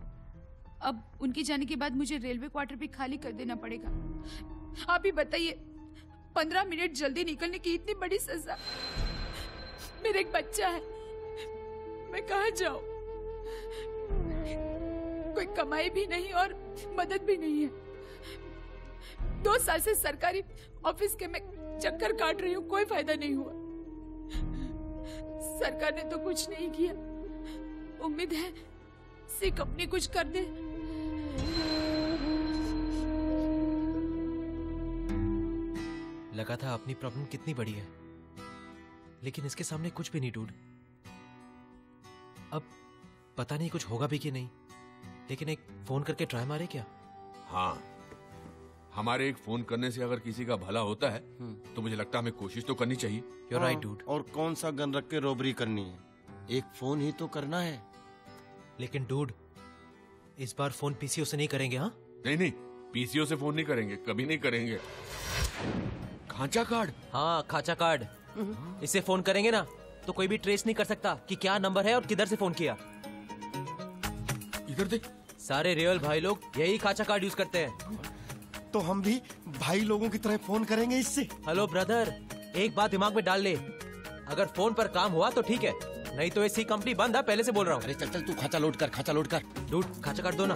अब उनके जाने के बाद मुझे रेलवे क्वार्टर भी खाली कर देना पड़ेगा। आप ही बताइए, 15 मिनट जल्दी निकलने की इतनी बड़ी सजा। मेरा एक बच्चा है, मैं कहाँ जाऊँ? कोई कमाई भी नहीं और मदद भी नहीं है। 2 साल से सरकारी ऑफिस के मैं चक्कर काट रही हूँ, कोई फायदा नहीं हुआ। सरकार ने तो कुछ नहीं किया, उम्मीद है सी कंपनी कुछ कर दे। लगा था अपनी प्रॉब्लम कितनी बड़ी है, लेकिन इसके सामने कुछ भी नहीं। डूड अब पता नहीं कुछ होगा भी कि नहीं, लेकिन एक फोन करके ट्राई मारे क्या? हाँ, हमारे एक फोन करने से अगर किसी का भला होता है तो मुझे लगता है हमें कोशिश तो करनी चाहिए। You're right, dude. और कौन सा गन रख के रोबरी करनी है, एक फोन ही तो करना है। लेकिन डूड इस बार फोन पीसीओ से नहीं करेंगे। हाँ नहीं, पीसीओ से फोन नहीं करेंगे, कभी नहीं करेंगे। खांचा कार्ड। हाँ खांचा कार्ड, इससे फोन करेंगे ना तो कोई भी ट्रेस नहीं कर सकता कि क्या नंबर है और किधर से फोन किया। इधर देख, सारे रियल भाई लोग यही खांचा कार्ड यूज करते हैं, तो हम भी भाई लोगों की तरह फोन करेंगे इससे। हेलो ब्रदर, एक बात दिमाग में डाल ले, अगर फोन पर काम हुआ तो ठीक है, नहीं तो ऐसी कंपनी बंद है, पहले से बोल रहा हूँ। अरे चल चल तू खांचा लोड कर, खांचा लोड कर। डूड खांचा कार्ड दो ना।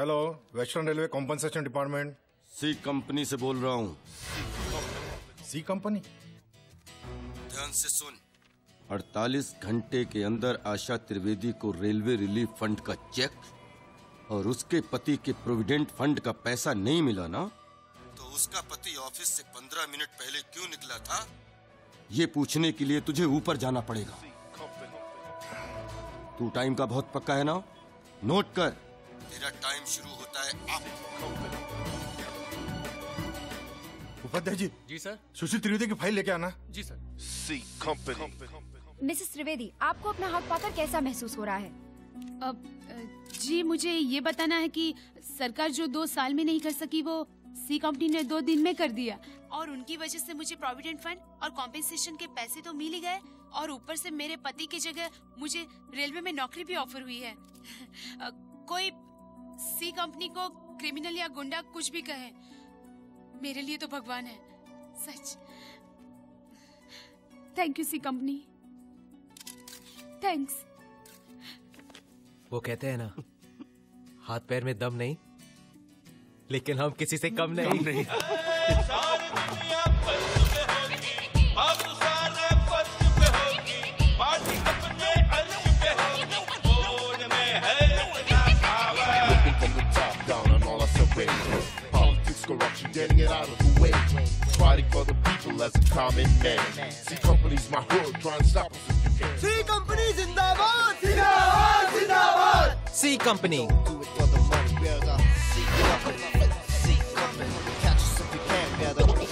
Hello, western railway compensation department. C company से बोल रहा हूँ। C company? ध्यान से सुन। 48 घंटे के अंदर आशा त्रिवेदी को रेलवे रिलीफ फंड का चेक और उसके पति के प्रोविडेंट फंड का पैसा नहीं मिला ना, तो उसका पति ऑफिस से 15 मिनट पहले क्यों निकला था, ये पूछने के लिए तुझे ऊपर जाना पड़ेगा। तू टाइम का बहुत पक्का है ना, नोट कर। तेरा टाइम शुरू होता है आप। उपाध्याय जी। जी सर। सुशील त्रिवेदी की फाइल लेके आना। जी sir. C company. Mrs Trivedi, आपको अपना हक पाकर कैसा महसूस हो रहा है? अब जी मुझे ये बताना है कि सरकार जो 2 साल में नहीं कर सकी वो सी कंपनी ने 2 दिन में कर दिया, और उनकी वजह से मुझे प्रोविडेंट फंड और कॉम्पेन्सेशन के पैसे तो मिल ही गए, और ऊपर से मेरे पति की जगह मुझे रेलवे में नौकरी भी ऑफर हुई है। कोई सी कंपनी को क्रिमिनल या गुंडा कुछ भी कहे, मेरे लिए तो भगवान है सच। Thank you C company, thanks. वो कहते हैं ना, हाथ पैर में दम नहीं, लेकिन हम किसी से कम नहीं। Getting it out of the way, fighting for the people as a common man. C Company's my hood, try and stop us if you can. C Company zindabad, zindabad, zindabad. C Company. Do it for the money, brother. C Company. C Company. Catch us if you can, brother.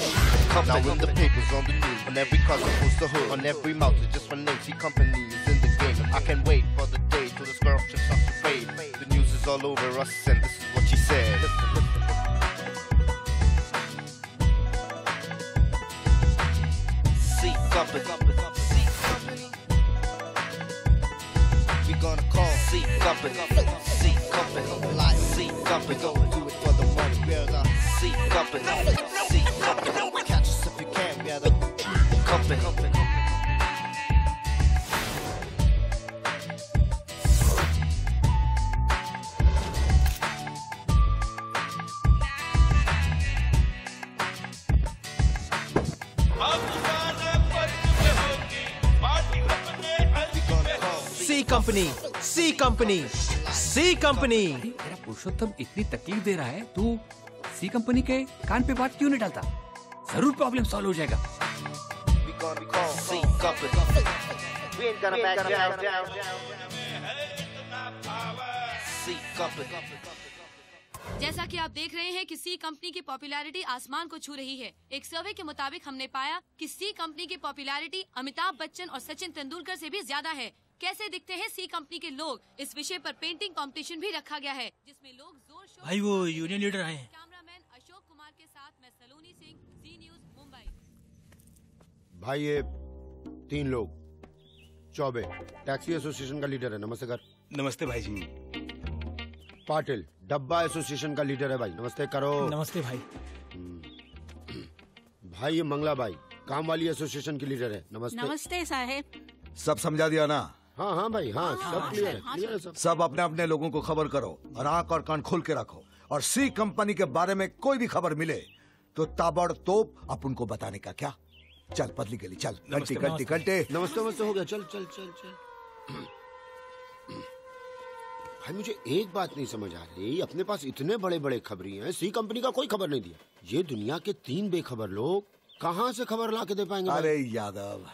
Now in the papers, on the news, on every cousin posts the hood, on every mouth is just one name. See, company is in the game. I can't wait for the day till the scarf just starts to fade. The news is all over us, and this is what she said. See, company. We gonna call. See, company. See, company. Like, see, company. Don't do it for the money. We're the see, company. See, company. Company. C company, C company, C company. तेरा पुरुषोत्तम इतनी तकलीफ दे रहा है, तू C कंपनी के कान पे बात क्यों नहीं डालता? जरूर प्रॉब्लम सॉल्व हो जाएगा. We ain't gonna back down. C Company. जैसा कि आप देख रहे हैं कि C कंपनी की पॉपुलैरिटी आसमान को छू रही है. एक सर्वे के मुताबिक हमने पाया कि C कंपनी की पॉपुलैरिटी अमिताभ बच्चन और सचिन तेंदुलकर से भी ज्यादा है. कैसे दिखते हैं C कंपनी के लोग, इस विषय पर पेंटिंग कंपटीशन भी रखा गया है जिसमें लोग जोर शोर. भाई वो यूनियन लीडर आए हैं. कैमरामैन अशोक कुमार के साथ मैं सलोनी सिंह, जी न्यूज मुंबई. भाई ये 3 लोग, चौबे टैक्सी एसोसिएशन का लीडर है. नमस्ते कर. नमस्ते भाई जी. पाटिल डब्बा एसोसिएशन का लीडर है. भाई नमस्ते करो. नमस्ते भाई. भाई ये मंगला भाई काम वाली एसोसिएशन की लीडर है. नमस्ते. नमस्ते साहेब. सब समझा दिया ना? हाँ हाँ भाई हाँ, हाँ सब क्लियर है. क्लियर है सब. अपने अपने लोगों को खबर करो और आँख और कान खोल के रखो, और सी कंपनी के बारे में कोई भी खबर मिले तो ताबड़तोब अपन को बताने का. क्या चल पतली गली चल. घंटे घंटे घंटे. नमस्ते नमस्ते हो गया. चल चल चल चल. भाई मुझे एक बात नहीं समझ आ रही, अपने पास इतने बड़े बड़े खबरी हैं, सी कंपनी का कोई खबर नहीं दिया. ये दुनिया के 3 बेखबर लोग कहाँ से खबर ला के दे पाएंगे? अरे यादव,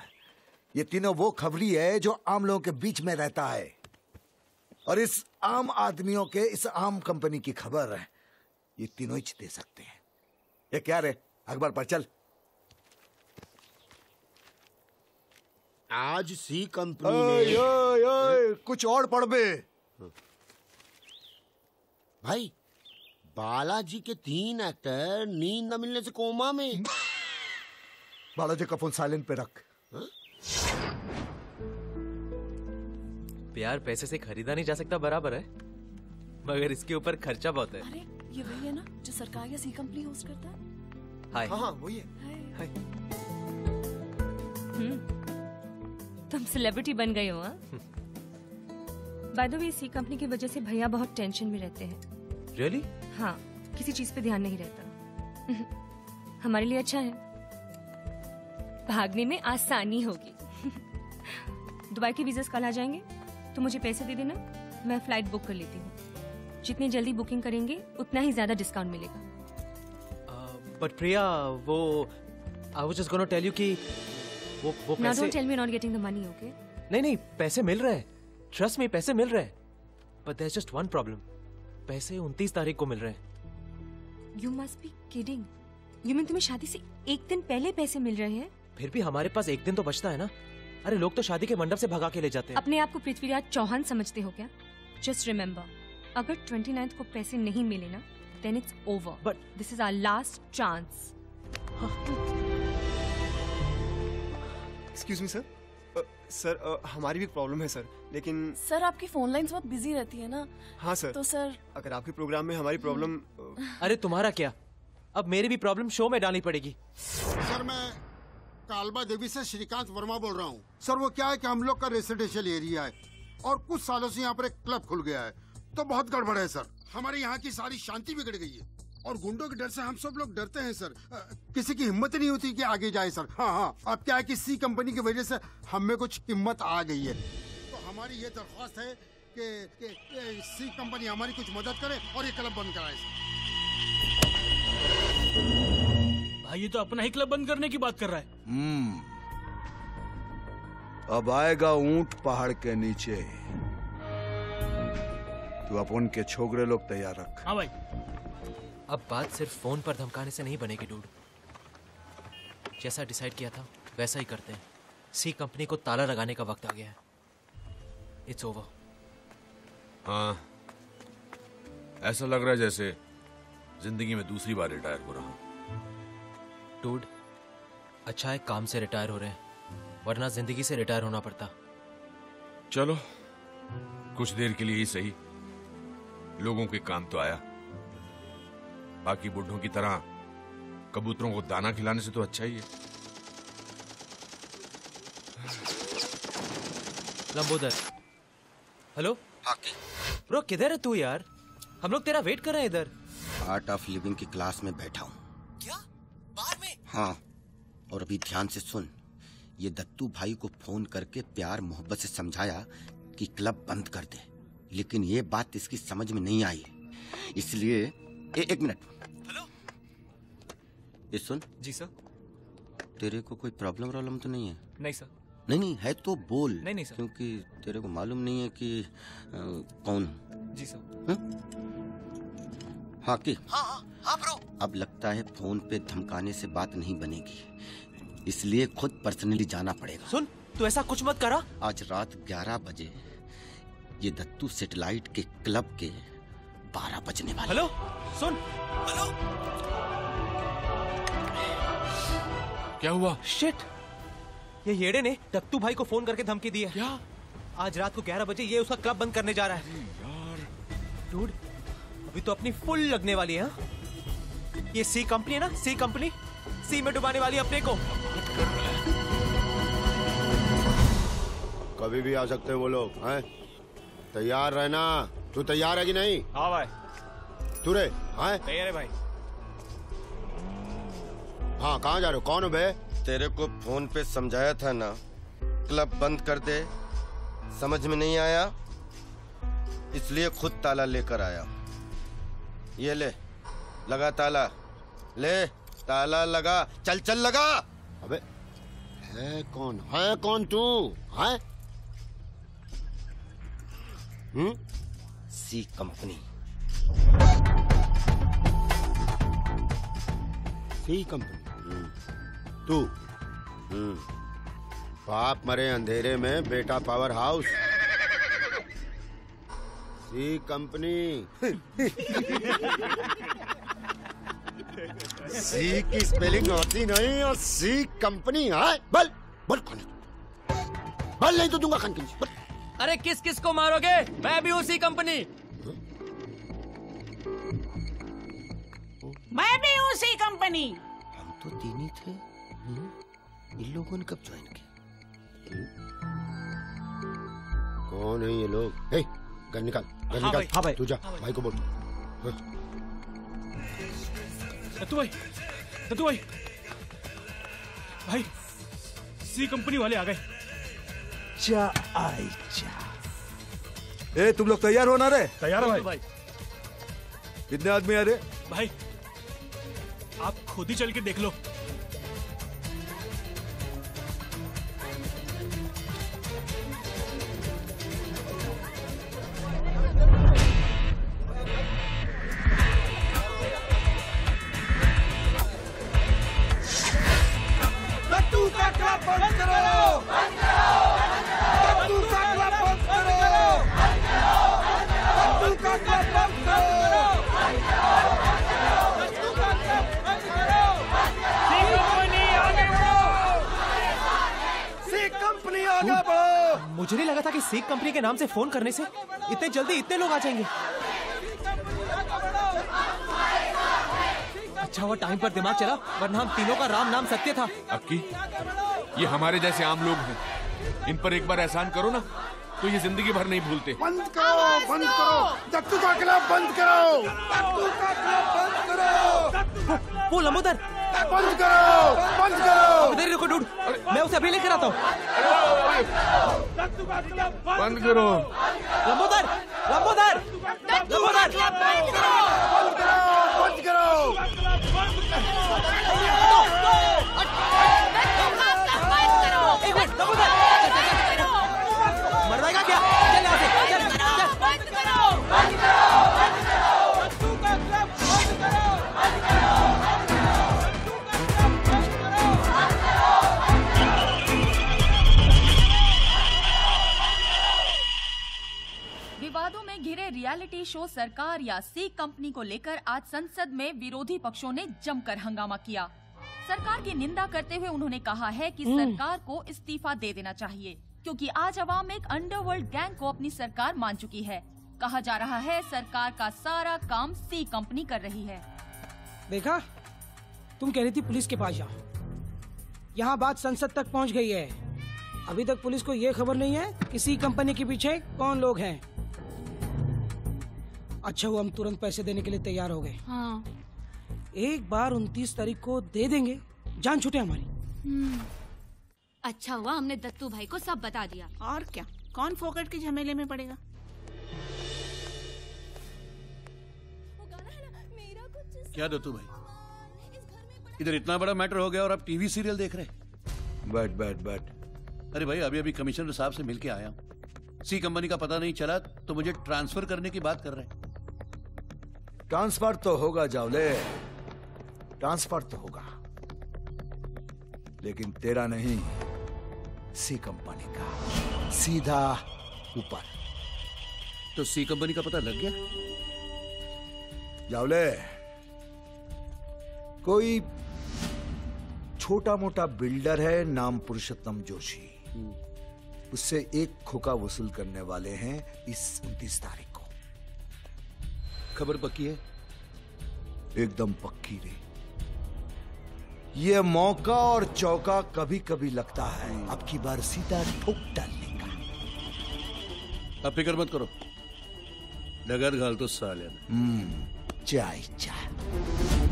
ये तीनों वो खबरी है जो आम लोगों के बीच में रहता है, और इस आम आदमियों के इस आम कंपनी की खबर ये तीनों ही दे सकते हैं. ये क्या रे अखबार पर चल. आज सी कंपनी ने कुछ और पढ़ बे. भाई बालाजी के 3 एक्टर नींद न मिलने से कोमा में. बालाजी का फोन साइलेंट पे रख. प्यार पैसे से खरीदा नहीं जा सकता, बराबर है, मगर इसके ऊपर खर्चा बहुत है. अरे ये वही है ना जो सरकार या सी कंपनी होस्ट करता है. हाय हाँ वही है. हाय तुम सेलिब्रिटी बन गए हो. By the way C company की वजह से भैया बहुत टेंशन में रहते हैं. रियली? हाँ, किसी चीज पे ध्यान नहीं रहता. हमारे लिए अच्छा है, भागने में आसानी होगी. दुबई के वीजा कल आ जाएंगे तो मुझे पैसे दे देना, मैं फ्लाइट बुक कर लेती हूँ. जितनी जल्दी बुकिंग करेंगे उतना ही ज्यादा डिस्काउंट मिलेगा. बट प्रिया वो I was just gonna tell you कि वो पैसे. Don't tell me not getting the money, okay? नहीं नहीं पैसे मिल रहे हैं, ट्रस्ट में पैसे मिल रहे हैं. But there's just one problem. पैसे 29 तारीख को मिल रहे हैं. You must be kidding. You mean तुम्हें शादी से एक दिन पहले पैसे मिल रहे हैं? फिर भी हमारे पास एक दिन तो बचता है ना. अरे लोग तो शादी के मंडप से भगा के ले जाते हैं. अपने आप को पृथ्वीराज चौहान समझते हो क्या? Just remember, अगर 29th को पैसे नहीं मिले ना, then it's over. But this is our last chance. Excuse me sir. Sir हमारी भी एक प्रॉब्लम है सर, लेकिन सर आपकी फोन लाइन्स बहुत बिजी रहती है ना. हाँ सर. तो सर अगर आपके प्रोग्राम में हमारी प्रॉब्लम. अरे तुम्हारा क्या, अब मेरी भी प्रॉब्लम शो में डालनी पड़ेगी. सर मैं कालबा देवी से श्रीकांत वर्मा बोल रहा हूँ. सर वो क्या है कि हम लोग का रेसिडेंशियल एरिया है और कुछ सालों से यहाँ पर एक क्लब खुल गया है, तो बहुत गड़बड़ है सर. हमारे यहाँ की सारी शांति बिगड़ गई है और गुंडों के डर से हम सब लोग डरते हैं सर. किसी की हिम्मत नहीं होती कि आगे जाए सर. हाँ हाँ अब क्या है कि सी कंपनी की वजह से हम में कुछ हिम्मत आ गई है, तो हमारी ये दरख्वास्त है कि सी कंपनी हमारी कुछ मदद करे और ये क्लब बंद कराए सर. भाई ये तो अपना ही क्लब बंद करने की बात कर रहा है. अब आएगा ऊंट पहाड़ के नीचे. तू अपन के छोगरे लोग तैयार रख. हाँ भाई. अब बात सिर्फ फोन पर धमकाने से नहीं बनेगी डूड. जैसा डिसाइड किया था वैसा ही करते हैं। सी कंपनी को ताला लगाने का वक्त आ गया है। It's over. हाँ, ऐसा लग रहा है जैसे जिंदगी में दूसरी बार रिटायर हो रहा हूँ। डूड, अच्छा है काम से रिटायर हो रहे हैं, वरना जिंदगी से रिटायर होना पड़ता। चलो कुछ देर के लिए ही सही, लोगों के काम तो आया। बाकी बुढ़ों की तरह कबूतरों को दाना खिलाने से तो अच्छा ही है। लंबोदर, हेलो। ब्रो किधर है तू यार? हम लोग तेरा वेट कर रहे हैं इधर। आर्ट ऑफ लिविंग की क्लास में बैठा हूँ। क्या? बाहर में? हाँ, और अभी ध्यान से सुन। ये दत्तू भाई को फोन करके प्यार मोहब्बत से समझाया कि क्लब बंद कर दे, लेकिन ये बात इसकी समझ में नहीं आई, इसलिए एक मिनट। हेलो, ये सुन। जी सर। तेरे को कोई प्रॉब्लम तो नहीं है? नहीं सर। नहीं है तो बोल। नहीं सर। क्योंकि तेरे को मालूम नहीं है कि कौन। जी सर। हाँ कि हाँ ब्रो, अब लगता है फोन पे धमकाने से बात नहीं बनेगी, इसलिए खुद पर्सनली जाना पड़ेगा। सुन, तू ऐसा कुछ मत करा। आज रात 11 बजे ये दत्तू सेटेलाइट के क्लब के 12 बजने वाले। हेलो सुन। हेलो, क्या हुआ? शिट, ये येड़े ने दत्तू भाई को फोन करके धमकी दी है। क्या? आज रात को 11 बजे ये उसका क्लब बंद करने जा रहा है। यार डूड, अभी तो अपनी फुल लगने वाली है। ये सी कंपनी है ना, सी कंपनी, सी में डुबाने वाली अपने को। कभी भी आ सकते हैं वो लोग। हैं, तैयार रहना। तू तैयार है कि नहीं? हाँ भाई। तू रे? हाँ तैयार है भाई। हाँ, कहाँ जा रहे हो? कौन हो बे? तेरे को फोन पे समझाया था ना, क्लब बंद कर दे। समझ में नहीं आया, इसलिए खुद ताला लेकर आया। ये ले, लगा ताला। ले, ताला लगा। चल चल लगा। अबे है कौन तू? है सी कंपनी। सी कंपनी तू? बाप मरे अंधेरे में बेटा power house. C company. C की स्पेलिंग होती नहीं और सी कंपनी। हाँ बल बल खान, बल नहीं तो दूंगा खान के। अरे किस किस को मारोगे? मैं भी हूँ सी कंपनी। मैं भी हूँ सी कंपनी। हम तो तीन ही थे, इन लोगों ने कब ज्वाइन किया? कौन है ये लोग? घर निकाल, घर निकाल। हाँ भाई, तू जा। भाई को बोल। दत्तू भाई, भाई सी कंपनी वाले आ गए। ए तुम लोग तैयार हो ना रे? तैयार है भाई। कितने आदमी है रे? भाई आप खुद ही चल के देख लो। मुझे नहीं लगा था कि सीख कंपनी के नाम से फोन करने से इतने जल्दी इतने लोग आ जाएंगे। अच्छा हुआ टाइम पर दिमाग चला, वरना हम तीनों का राम नाम सत्य था। अक्की, ये हमारे जैसे आम लोग हैं, इन पर एक बार एहसान करो ना तो ये जिंदगी भर नहीं भूलते। बंद करो, बंद करो दत्तू का क्लब, बंद करो दत्तू का क्लब, बंद करो। वो लंबोदर, बंद करो, बंद करो। इधर रुको डूड, मैं उसे अभी लेकर आता हूँ। बंद करो लंबोदर, लंबोदर, लंबोदर, बंद करो, बंद करो, बंद करो। एक मिनट लंबोदर, मर जाएगा क्या? चल यहाँ से, चल चल। बंद करो, बंद करो। में रियलिटी शो सरकार या सी कंपनी को लेकर आज संसद में विरोधी पक्षों ने जमकर हंगामा किया। सरकार की निंदा करते हुए उन्होंने कहा है कि सरकार को इस्तीफा दे देना चाहिए, क्योंकि आज आवाम एक अंडरवर्ल्ड गैंग को अपनी सरकार मान चुकी है। कहा जा रहा है सरकार का सारा काम सी कंपनी कर रही है। देखा, तुम कह रही थी पुलिस के पास जाओ। यहाँ बात संसद तक पहुँच गई है। अभी तक पुलिस को ये खबर नहीं है कि सी कंपनी के पीछे कौन लोग हैं। अच्छा हुआ हम तुरंत पैसे देने के लिए तैयार हो गए। हाँ। एक बार 29 तारीख को दे देंगे, जान छूटे हमारी। अच्छा हुआ हमने दत्तू भाई को सब बता दिया। और क्या, कौन फोकट के झमेले में पड़ेगा। क्या दत्तू भाई, इधर इतना बड़ा मैटर हो गया और आप टीवी सीरियल देख रहे हैं। बट अरे भाई, अभी कमिश्नर साहब से मिलके आया हूँ। सी कंपनी का पता नहीं चला तो मुझे ट्रांसफर करने की बात कर रहे हैं। ट्रांसफर तो होगा जावले, ट्रांसफर तो होगा, लेकिन तेरा नहीं, सी कंपनी का, सीधा ऊपर। तो सी कंपनी का पता लग गया जावले। कोई छोटा मोटा बिल्डर है, नाम पुरुषोत्तम जोशी, उससे एक खोखा वसूल करने वाले हैं इस 29 तारीख को। खबर पक्की है? एकदम पक्की रे। ये मौका और चौका कभी कभी लगता है, अब की बार सीधा ठोक डालने का। अब फिक्र मत करो, डगर घाल तो साले में। चाय चाय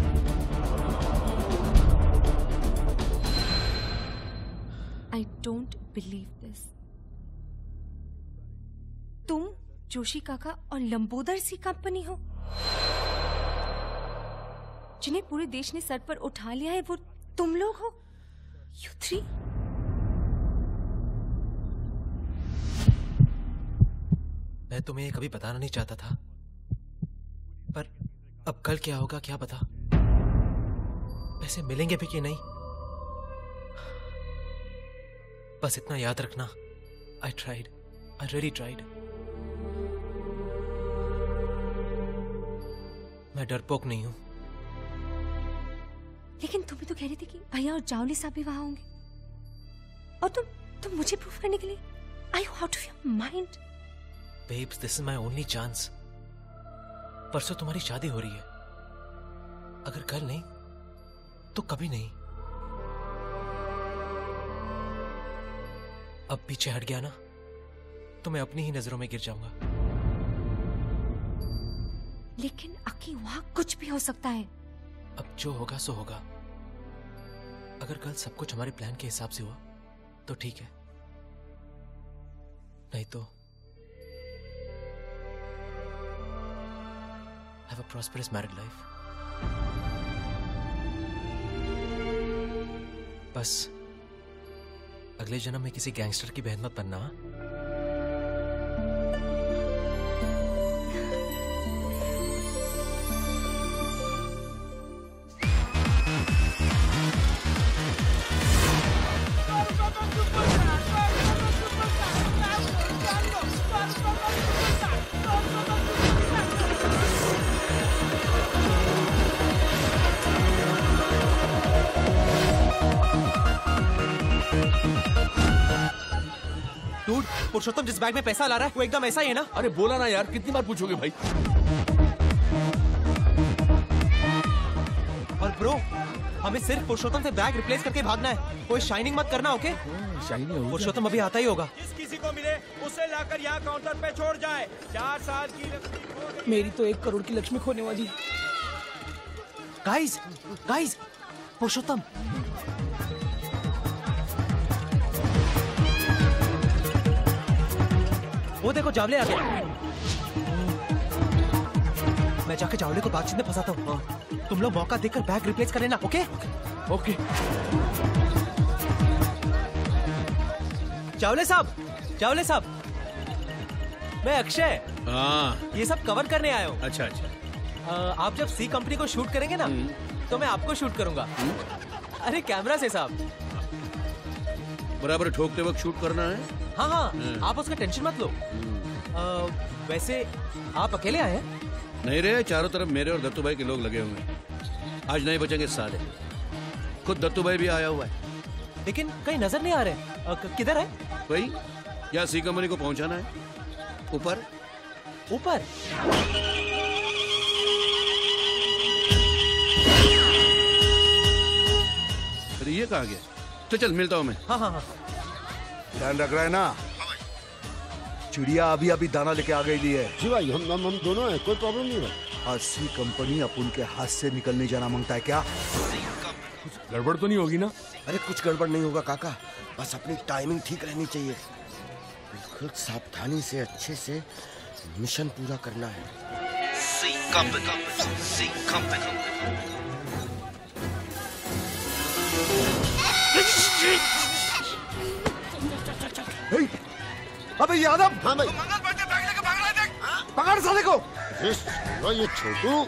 I don't believe this. तुम जोशी काका और लंबोदर सी कंपनी हो, जिन्हें पूरे देश ने सर पर उठा लिया है, वो तुम लोग हो, you three? मैं तुम्हें कभी बताना नहीं चाहता था, पर अब कल क्या होगा क्या पता। पैसे मिलेंगे भी कि नहीं, बस इतना याद रखना। I tried, I really tried. मैं डरपोक नहीं हूँ। लेकिन तुम भी तो कह रही थी कि भैया और जावली साहब भी वहां होंगे, और तुम मुझे प्रूफ करने के लिए आई हो out of your mind. Babes, this is my only chance. परसों तुम्हारी शादी हो रही है, अगर कल नहीं तो कभी नहीं। अब पीछे हट गया ना तो मैं अपनी ही नजरों में गिर जाऊंगा। लेकिन अकी, वहाँ कुछ भी हो सकता है। अब जो होगा सो होगा। अगर कल सब कुछ हमारे प्लान के हिसाब से हुआ तो ठीक है, नहीं तो have a prosperous married life. बस अगले जन्म में किसी गैंगस्टर की बहन मत बनना। पुरुषोत्तम जिस बैग में पैसा ला रहा है वो एकदम ऐसा ही है ना। अरे बोला ना यार, कितनी बार पूछोगे भाई। और ब्रो, हमें सिर्फ पुरुषोत्तम से बैग रिप्लेस करके भागना है, कोई शाइनिंग मत करना। ओके, शाइनिंग पुरुषोत्तम अभी आता ही होगा। जिस किसी को मिले उसे लाकर यहाँ काउंटर पे छोड़ जाए। 4 साल की लक्ष्मी, मेरी तो 1 करोड़ की लक्ष्मी खोने वाली। गाइस, पुरुषोत्तम वो देखो जावले आ गया। मैं जाके जावले को बातचीत में फंसाता हूँ। हाँ। तुम लोग मौका देकर बैग रिप्लेस कर लेना। ओके। जावले साहब, मैं अक्षय। हाँ। ये सब कवर करने आया हूँ। अच्छा। आप जब सी कंपनी को शूट करेंगे ना तो मैं आपको शूट करूंगा। अरे कैमरा से साहब, बराबर ठोकते वक्त शूट करना है। हाँ, आप उसका टेंशन मत लो। वैसे आप अकेले आए हैं? नहीं रे, चारों तरफ मेरे और दत्तू भाई के लोग लगे हुए हैं। आज नहीं बचेंगे साले। खुद दत्तू भाई भी आया हुआ है, लेकिन कहीं नजर नहीं आ रहे। किधर है भाई? या सी कंपनी को पहुंचाना है। ऊपर ऊपर ये कहा गया? तो चल मिलता हूँ मैं। हाँ हाँ हाँ, ध्यान रख रहा है ना। चिड़िया अभी अभी दाना लेके आ गई दी है। जी भाई, हम दोनों हैं, कोई प्रॉब्लम नहीं है। असली कंपनी अपन के हाथ से निकलने जाना मांगता है क्या? गड़बड़ तो नहीं होगी ना? अरे कुछ गड़बड़ नहीं होगा काका, बस अपनी टाइमिंग ठीक रहनी चाहिए। बिल्कुल सावधानी से अच्छे से मिशन पूरा करना है। अबे यादव! हाँ भाई, पकड़ साले को। ये छोटू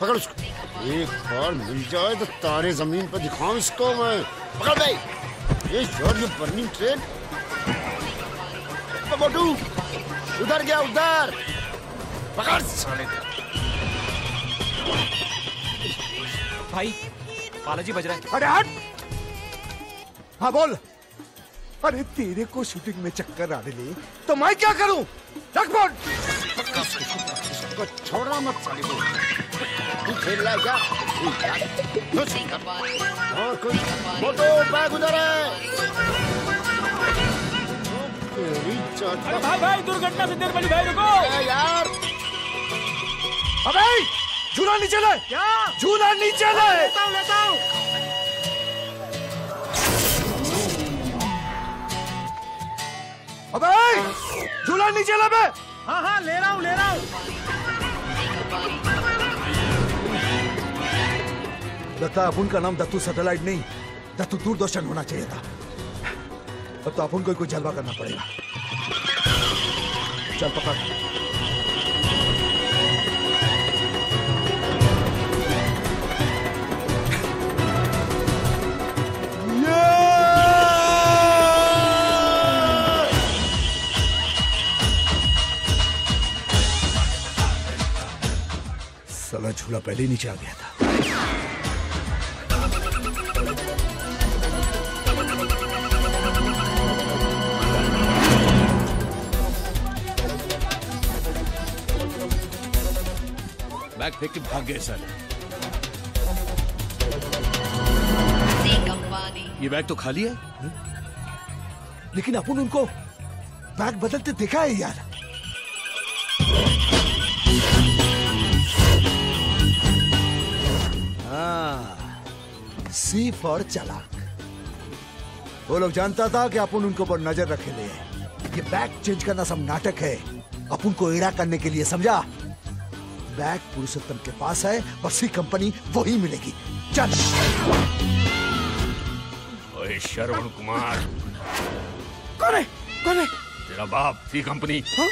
पकड़ उसको। एक बार मिल जाए तो तारे जमीन पर दिखाऊं इसको मैं। पकड़ भाई ये बर्निंग ट्रेन। मोटू उधर गया, उधर पकड़ साले को। भाई बालाजी बज रहा है। अरे हट। हाँ बोल। अरे तेरे को शूटिंग में चक्कर आने लगे तो मैं क्या करूं? रख बोल। छोड़ा मत साले को। तू खेल रहा है क्या? मोटू बैग उधर है। अरे भाई दुर्घटना से देर बनी भाई, रुको यार। अबे झूला नीचे ले। क्या झूला नीचे ले? लेता हूँ अबे, झूला नीचे ले बे। हाँ हाँ ले रहा हूँ ले रहा हूँ। लगता अपन का नाम दत्तू सैटेलाइट नहीं, दत्तू दूरदर्शन होना चाहिए था। अब तो अपन को कोई जलवा करना पड़ेगा। चल पकड़। झूला पहले ही नीचे आ गया था। बैग फेंक के भाग गए साले। ये बैग तो खाली है हुँ? लेकिन अपन उनको बैग बदलते देखा है यार। सी फॉर चालाक। वो लोग जानता था कि अपन उनको पर नजर रखे ले। ये बैग चेंज करना सब नाटक है, अपन को एड़ा करने के लिए, समझा? बैग पुरुषोत्तम के पास है और सी कंपनी वो ही मिलेगी। चल। ओए श्रवण कुमार। कौन है? कौन है? तेरा बाप सी कंपनी। हाँ?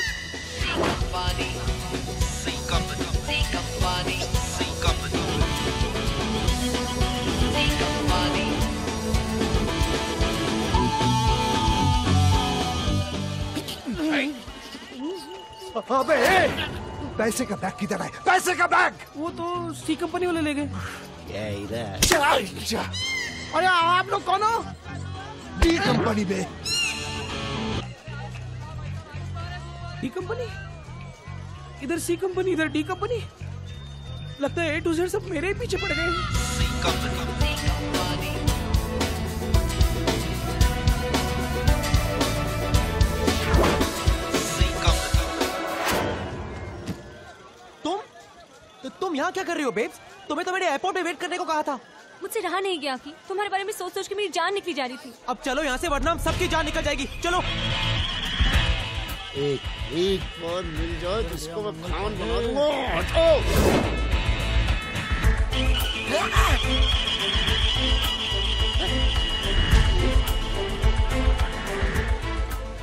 अबे पैसे का बैग किधर है? पैसे का बैग वो तो सी कंपनी वाले ले गए। अरे आप लोग कौन हो? डी कंपनी में। D company? इधर सी कंपनी, इधर डी कंपनी। लगता है ए टू जेड सब मेरे ही पीछे पड़ गए हैं। तुम यहाँ क्या कर रही हो बेब्स? तुम्हें तो मैंने एयरपोर्ट पे वेट करने को कहा था। मुझसे रहा नहीं गया कि तुम्हारे बारे में सोच सोच के मेरी जान निकली जा रही थी। अब चलो यहाँ से वरना हम सबकी जान निकल जाएगी। चलो। एक बार मिल जाए तो इसको मैं खान बना दूँगा।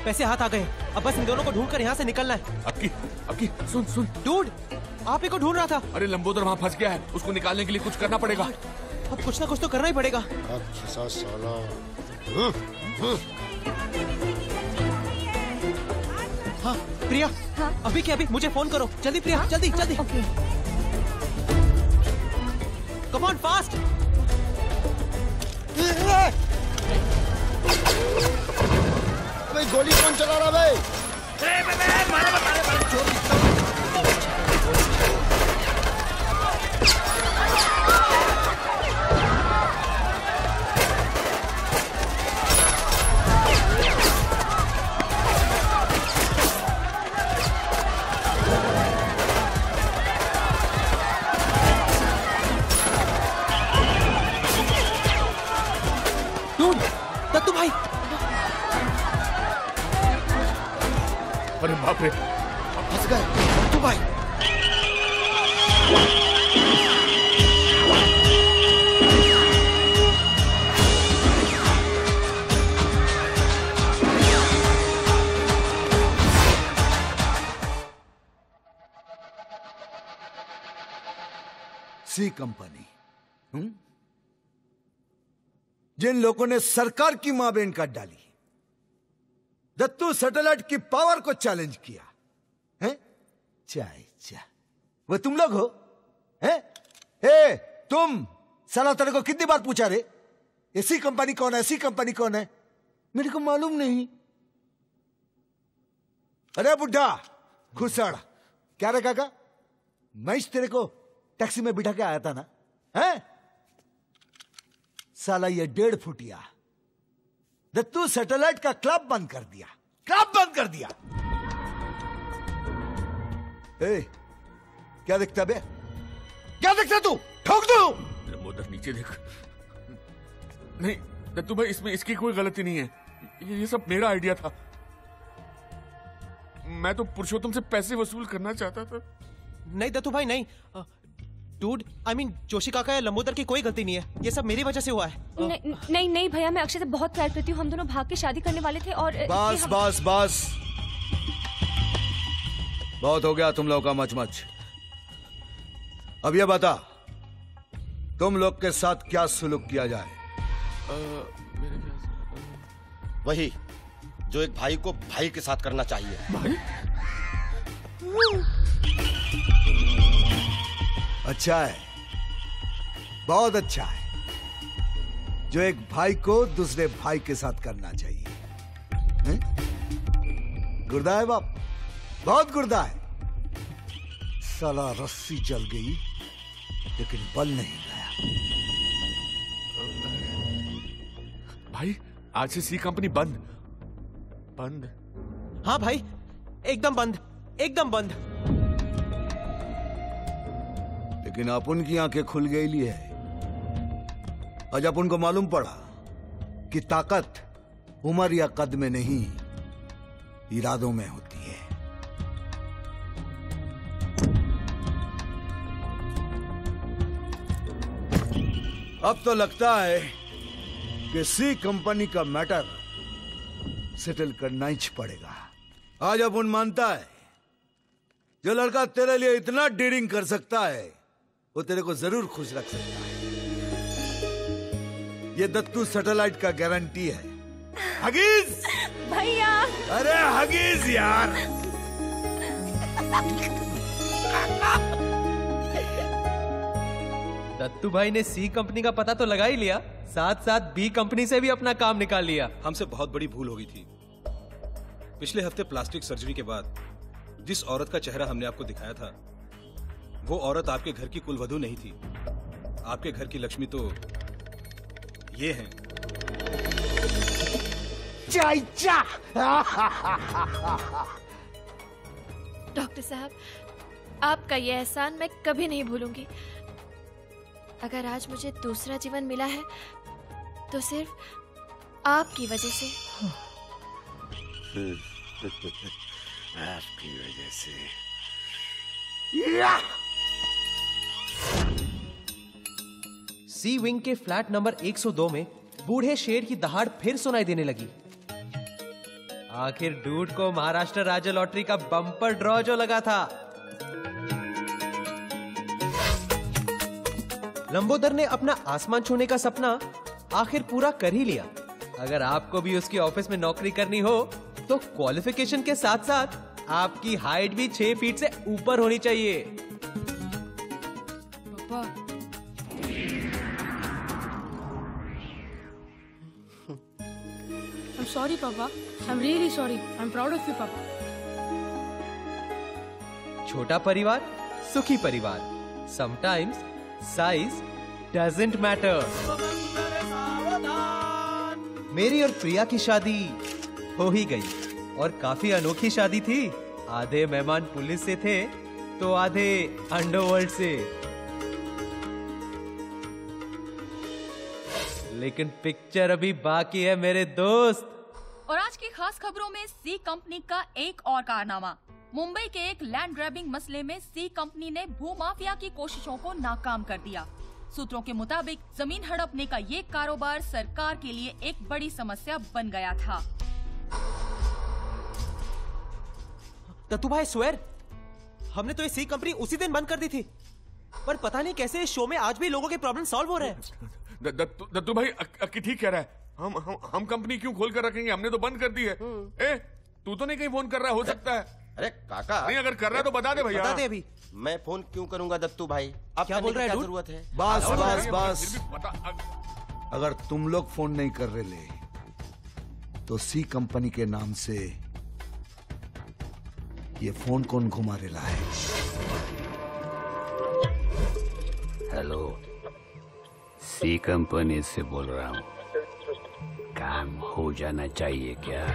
पैसे हाथ आ गए, अब बस इन दोनों को ढूंढकर यहाँ से निकलना है। अब की सुन सुन डूड, आप एक को ढूंढ रहा था। अरे लंबोदर वहाँ फंस गया है, उसको निकालने के लिए कुछ करना पड़ेगा। अब कुछ ना कुछ तो करना ही पड़ेगा। अच्छा साला। हाँ प्रिया हाँ? अभी के अभी मुझे फोन करो जल्दी प्रिया हाँ? जल्दी हाँ? जल्दी कम ऑन फास्ट। अबे गोली कौन चला रहा भाई? दत्तू भाई अरे बाप रे फंस गए दत्तू भाई। सी कंपनी जिन लोगों ने सरकार की मां-बहन काट डाली, दत्तू सैटेलाइट की पावर को चैलेंज किया हैं? चाय चाय वो तुम लोग हो हैं? ए तुम साला तेरे को कितनी बार पूछा रे ऐसी कंपनी कौन है ऐसी कंपनी कौन है? मेरे को मालूम नहीं। अरे बुड्ढा घुसड़ क्या रे काका मैं तेरे को टैक्सी में बिठा के आया था ना हैं? साला ये 1.5 फुटिया दत्तू सैटेलाइट का क्लब बंद कर दिया ए, क्या देखता बे क्या देखता तू ठोक दो लंबोदर नीचे देख। नहीं दत्तू भाई इसमें इसकी कोई गलती नहीं है ये सब मेरा आइडिया था। मैं तो पुरुषोत्तम से पैसे वसूल करना चाहता था। नहीं दत्तू भाई नहीं डूड जोशी काका या लंबोदर की कोई गलती नहीं है ये सब मेरी वजह से हुआ है। नहीं नहीं भैया मैं अक्षय से बहुत प्यार करती हूँ। हम दोनों भाग के शादी करने वाले थे और बस बस बस बहुत हो गया तुम लोगों का मचमच। अब ये बता तुम लोग के साथ क्या सुलूक किया जाए? वही जो एक भाई को भाई के साथ करना चाहिए। भाई? अच्छा है बहुत अच्छा है जो एक भाई को दूसरे भाई के साथ करना चाहिए। गुर्दा है बाप बहुत गुर्दा है। साला रस्सी जल गई लेकिन बल नहीं गया। भाई आज से सी कंपनी बंद बंद हाँ भाई एकदम बंद एकदम बंद। लेकिन अपुन की आंखें खुल गई ली है। आज अपुन को मालूम पड़ा कि ताकत उम्र या कद में नहीं इरादों में होती है। अब तो लगता है कि सी कंपनी का मैटर सेटल करना ही पड़ेगा। आज अपुन मानता है जो लड़का तेरे लिए इतना डीरिंग कर सकता है वो तेरे को जरूर खुश रख सकता है। ये दत्तू सैटेलाइट का गारंटी है। हगीज भैया अरे हगीज यार दत्तू भाई ने सी कंपनी का पता तो लगा ही लिया साथ साथ बी कंपनी से भी अपना काम निकाल लिया। हमसे बहुत बड़ी भूल हो गई थी। पिछले हफ्ते प्लास्टिक सर्जरी के बाद जिस औरत का चेहरा हमने आपको दिखाया था वो औरत आपके घर की कुलवधू नहीं थी। आपके घर की लक्ष्मी तो ये हैं। डॉक्टर साहब आपका ये एहसान मैं कभी नहीं भूलूंगी। अगर आज मुझे दूसरा जीवन मिला है तो सिर्फ आपकी वजह से। आपकी वजह से। सी विंग के फ्लैट नंबर 102 में बूढ़े शेर की दहाड़ फिर सुनाई देने लगी। आखिर डूड को महाराष्ट्र राज्य लॉटरी का बम्पर ड्रॉ जो लगा था। लंबोदर ने अपना आसमान छूने का सपना आखिर पूरा कर ही लिया। अगर आपको भी उसकी ऑफिस में नौकरी करनी हो तो क्वालिफिकेशन के साथ साथ आपकी हाइट भी 6 फीट से ऊपर होनी चाहिए। पापा। I'm sorry, पापा। I'm really sorry. I'm proud of you, पापा। छोटा परिवार, सुखी परिवार। Sometimes size doesn't matter. मेरी और प्रिया की शादी हो ही गई और काफी अनोखी शादी थी। आधे मेहमान पुलिस से थे तो आधे अंडरवर्ल्ड से, लेकिन पिक्चर अभी बाकी है मेरे दोस्त। और आज की खास खबरों में सी कंपनी का एक और कारनामा। मुंबई के एक लैंड ग्रैबिंग मसले में सी कंपनी ने भूमाफिया की कोशिशों को नाकाम कर दिया। सूत्रों के मुताबिक जमीन हड़पने का ये कारोबार सरकार के लिए एक बड़ी समस्या बन गया था। तू भाई स्वेर, हमने तो ये सी कंपनी उसी दिन बंद कर दी थी, पर पता नहीं कैसे इस शो में आज भी लोगों के प्रॉब्लम सॉल्व हो रहे हैं। दत्तू भाई ठीक कह रहा है। हम कंपनी क्यों खोल कर रखेंगे, हमने तो बंद कर दी है। ए, तू तो नहीं कहीं फोन कर रहा है? हो सकता है। अरे काका नहीं, अगर कर रहा है तो बता दे भैया, बता दे अभी। मैं फोन क्यों करूंगा दत्तू भाई, आप क्या बोल रहे हैं? जरूरत है बस बस बस। अगर तुम लोग फोन नहीं कर रहे तो सी कंपनी के नाम से ये फोन कौन घुमा रहा है? हेलो, सी कंपनी से बोल रहा हूँ। काम हो जाना चाहिए क्या?